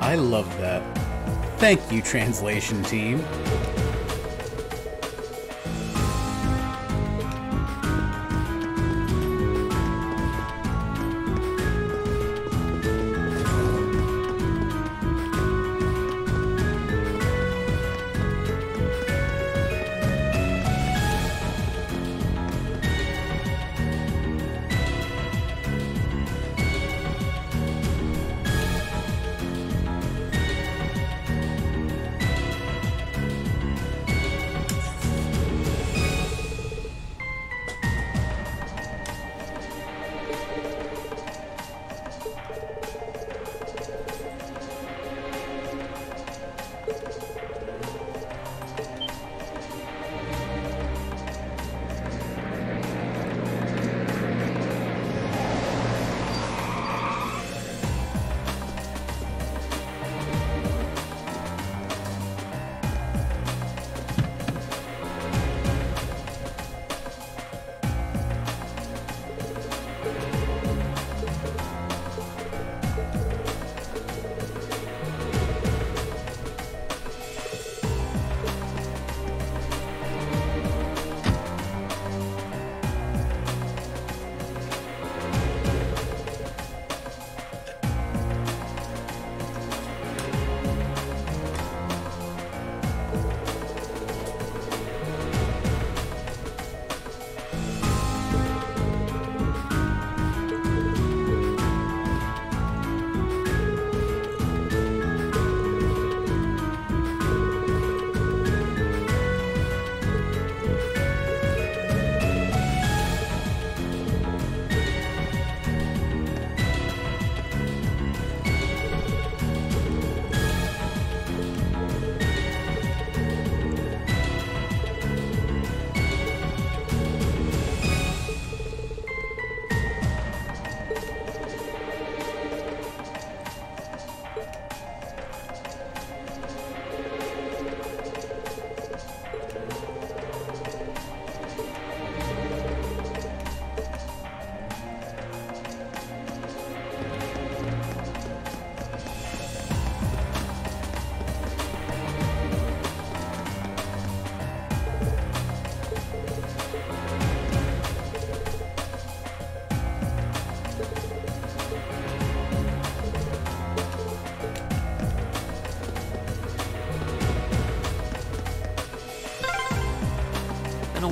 I love that. Thank you, translation team.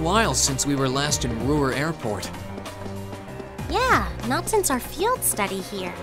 while since we were last in Ruhr Airport. Yeah, not since our field study here.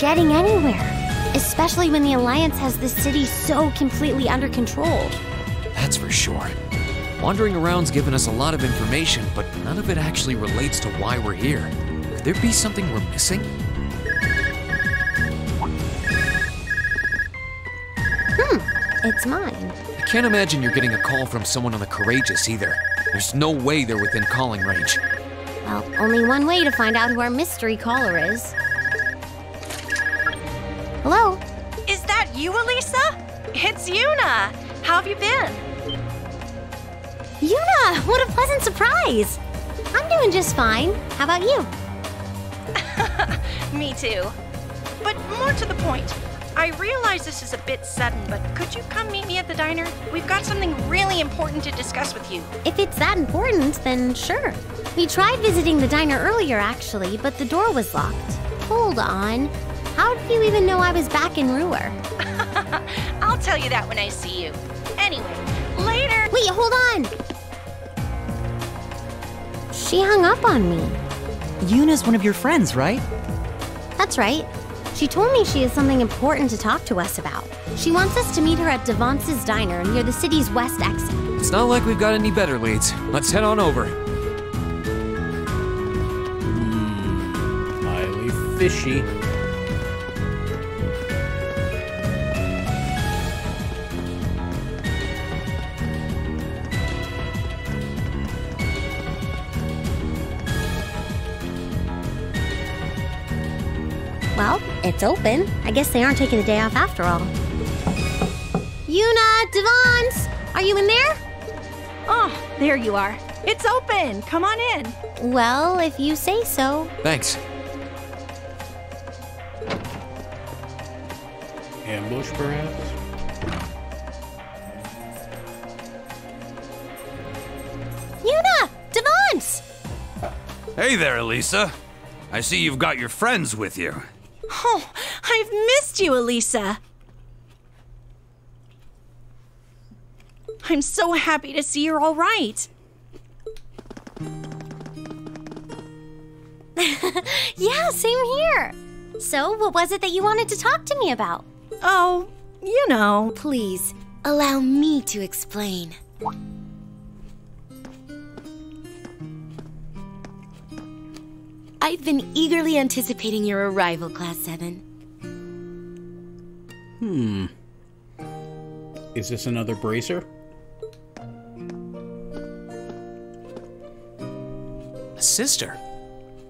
Getting anywhere, especially when the Alliance has this city so completely under control. That's for sure. Wandering around's given us a lot of information, but none of it actually relates to why we're here. Could there be something we're missing? It's mine. I can't imagine you're getting a call from someone on the Courageous either. There's no way they're within calling range. Well, only one way to find out who our mystery caller is. Hello? Is that you, Alisa? It's Yuna! How have you been? Yuna, what a pleasant surprise! I'm doing just fine. How about you? Me too. But more to the point, I realize this is a bit sudden, but could you come meet me at the diner? We've got something really important to discuss with you. If it's that important, then sure. We tried visiting the diner earlier, actually, but the door was locked. Hold on. How did you even know I was back in Ruhr? I'll tell you that when I see you. Anyway, later! Wait, hold on! She hung up on me. Yuna's one of your friends, right? That's right. She told me she has something important to talk to us about. She wants us to meet her at Devonce's Diner near the city's west exit. It's not like we've got any better leads. Let's head on over. Highly fishy. Well, it's open. I guess they aren't taking the day off after all. Yuna, Devons! Are you in there? Oh, there you are. It's open. Come on in. Well, if you say so. Thanks. Ambush, perhaps? Yuna! Devons! Hey there, Elisa. I see you've got your friends with you. Oh, I've missed you, Elisa. I'm so happy to see you're all right. Yeah, same here. So, what was it that you wanted to talk to me about? Oh, you know. Please, allow me to explain. I've been eagerly anticipating your arrival, Class 7. Hmm. Is this another bracer? A sister?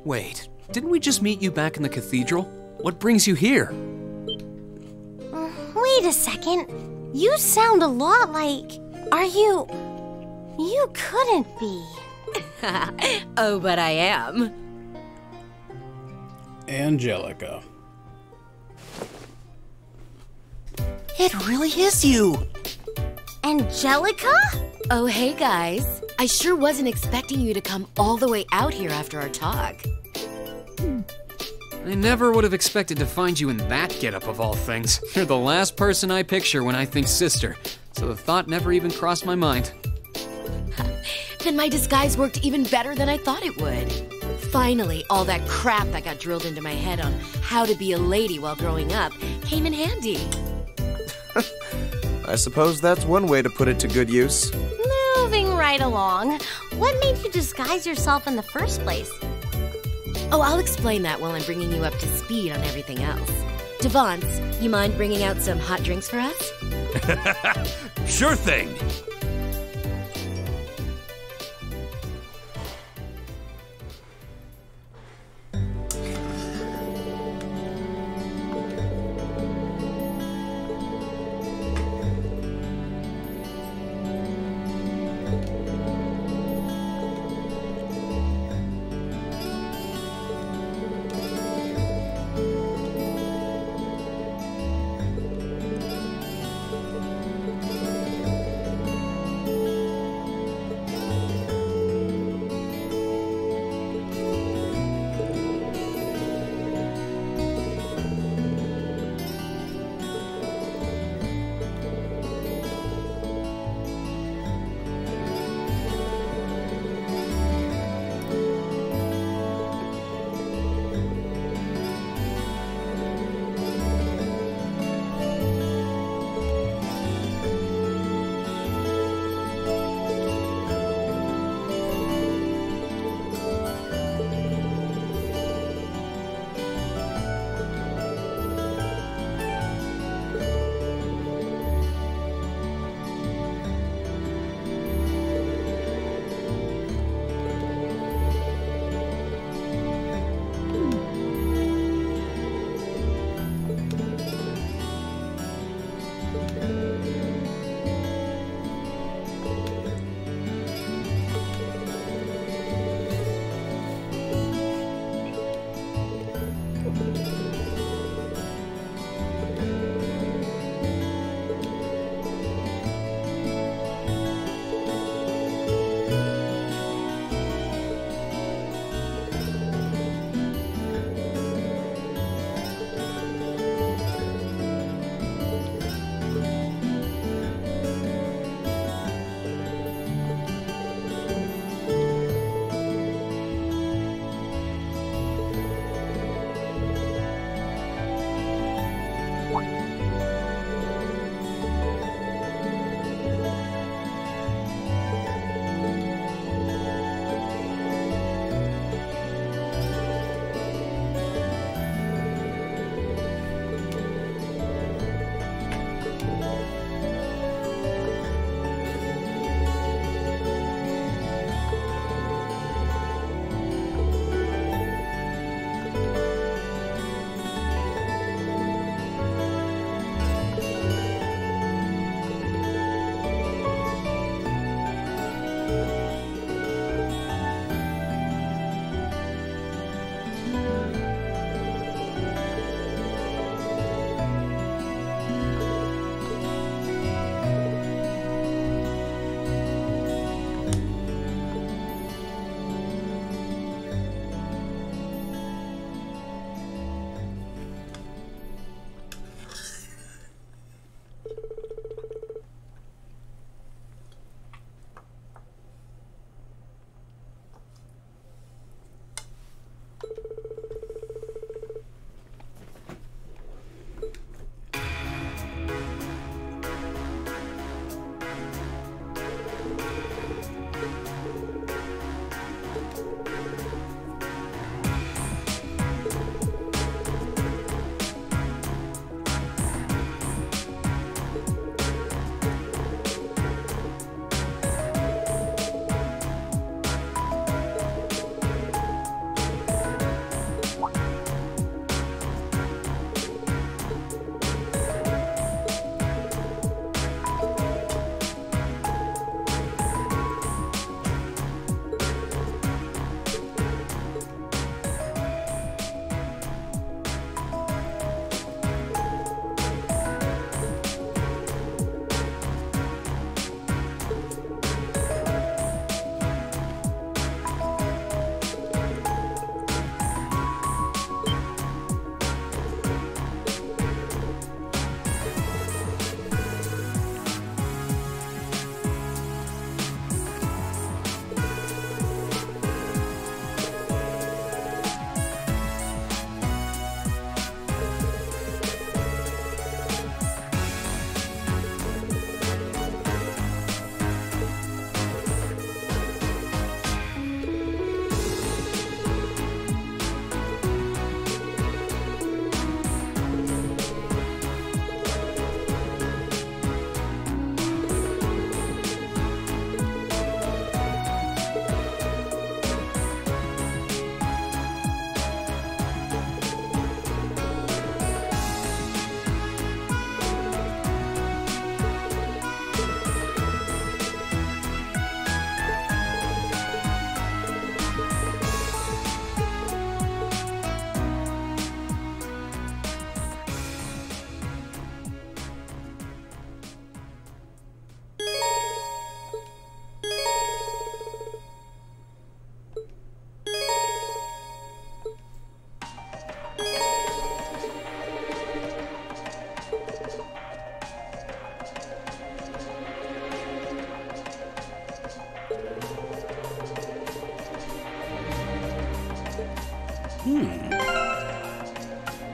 Wait, didn't we just meet you back in the cathedral? What brings you here? Wait a second. You sound a lot like... Are you... You couldn't be. Oh, but I am. Angelica. It really is you! Angelica? Oh, hey guys. I sure wasn't expecting you to come all the way out here after our talk. I never would have expected to find you in that getup of all things. You're the last person I picture when I think sister, so the thought never even crossed my mind. Then my disguise worked even better than I thought it would. Finally, all that crap that got drilled into my head on how to be a lady while growing up came in handy. I suppose that's one way to put it to good use. Moving right along. What made you disguise yourself in the first place? Oh, I'll explain that while I'm bringing you up to speed on everything else. Devance, you mind bringing out some hot drinks for us? Sure thing.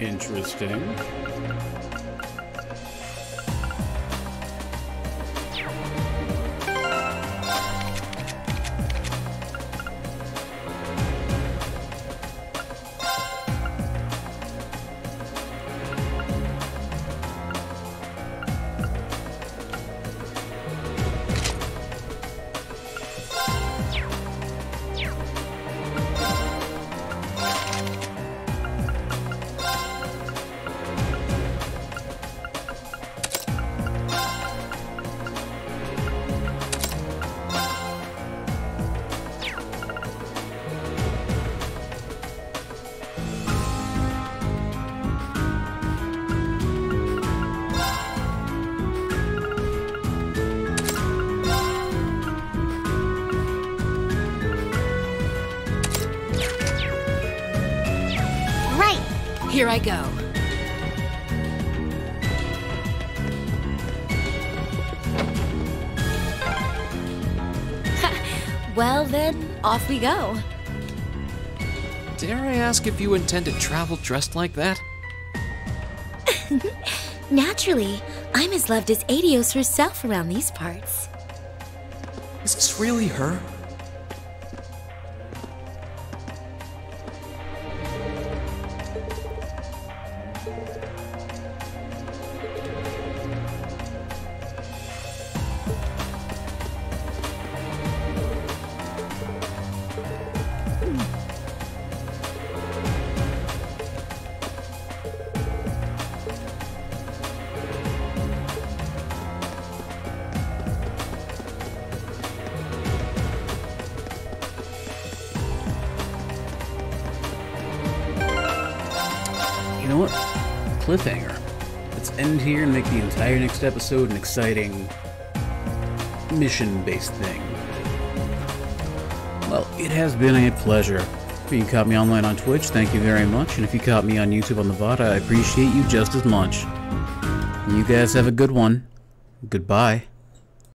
Interesting. Here I go. Well then, off we go. Dare I ask if you intend to travel dressed like that? Naturally, I'm as loved as Adios herself around these parts. Is this really her? Cliffhanger. Let's end here and make the entire next episode an exciting mission-based thing. Well, it has been a pleasure. If you caught me online on Twitch, thank you very much, and if you caught me on YouTube on the VOD, I appreciate you just as much. You guys have a good one. Goodbye.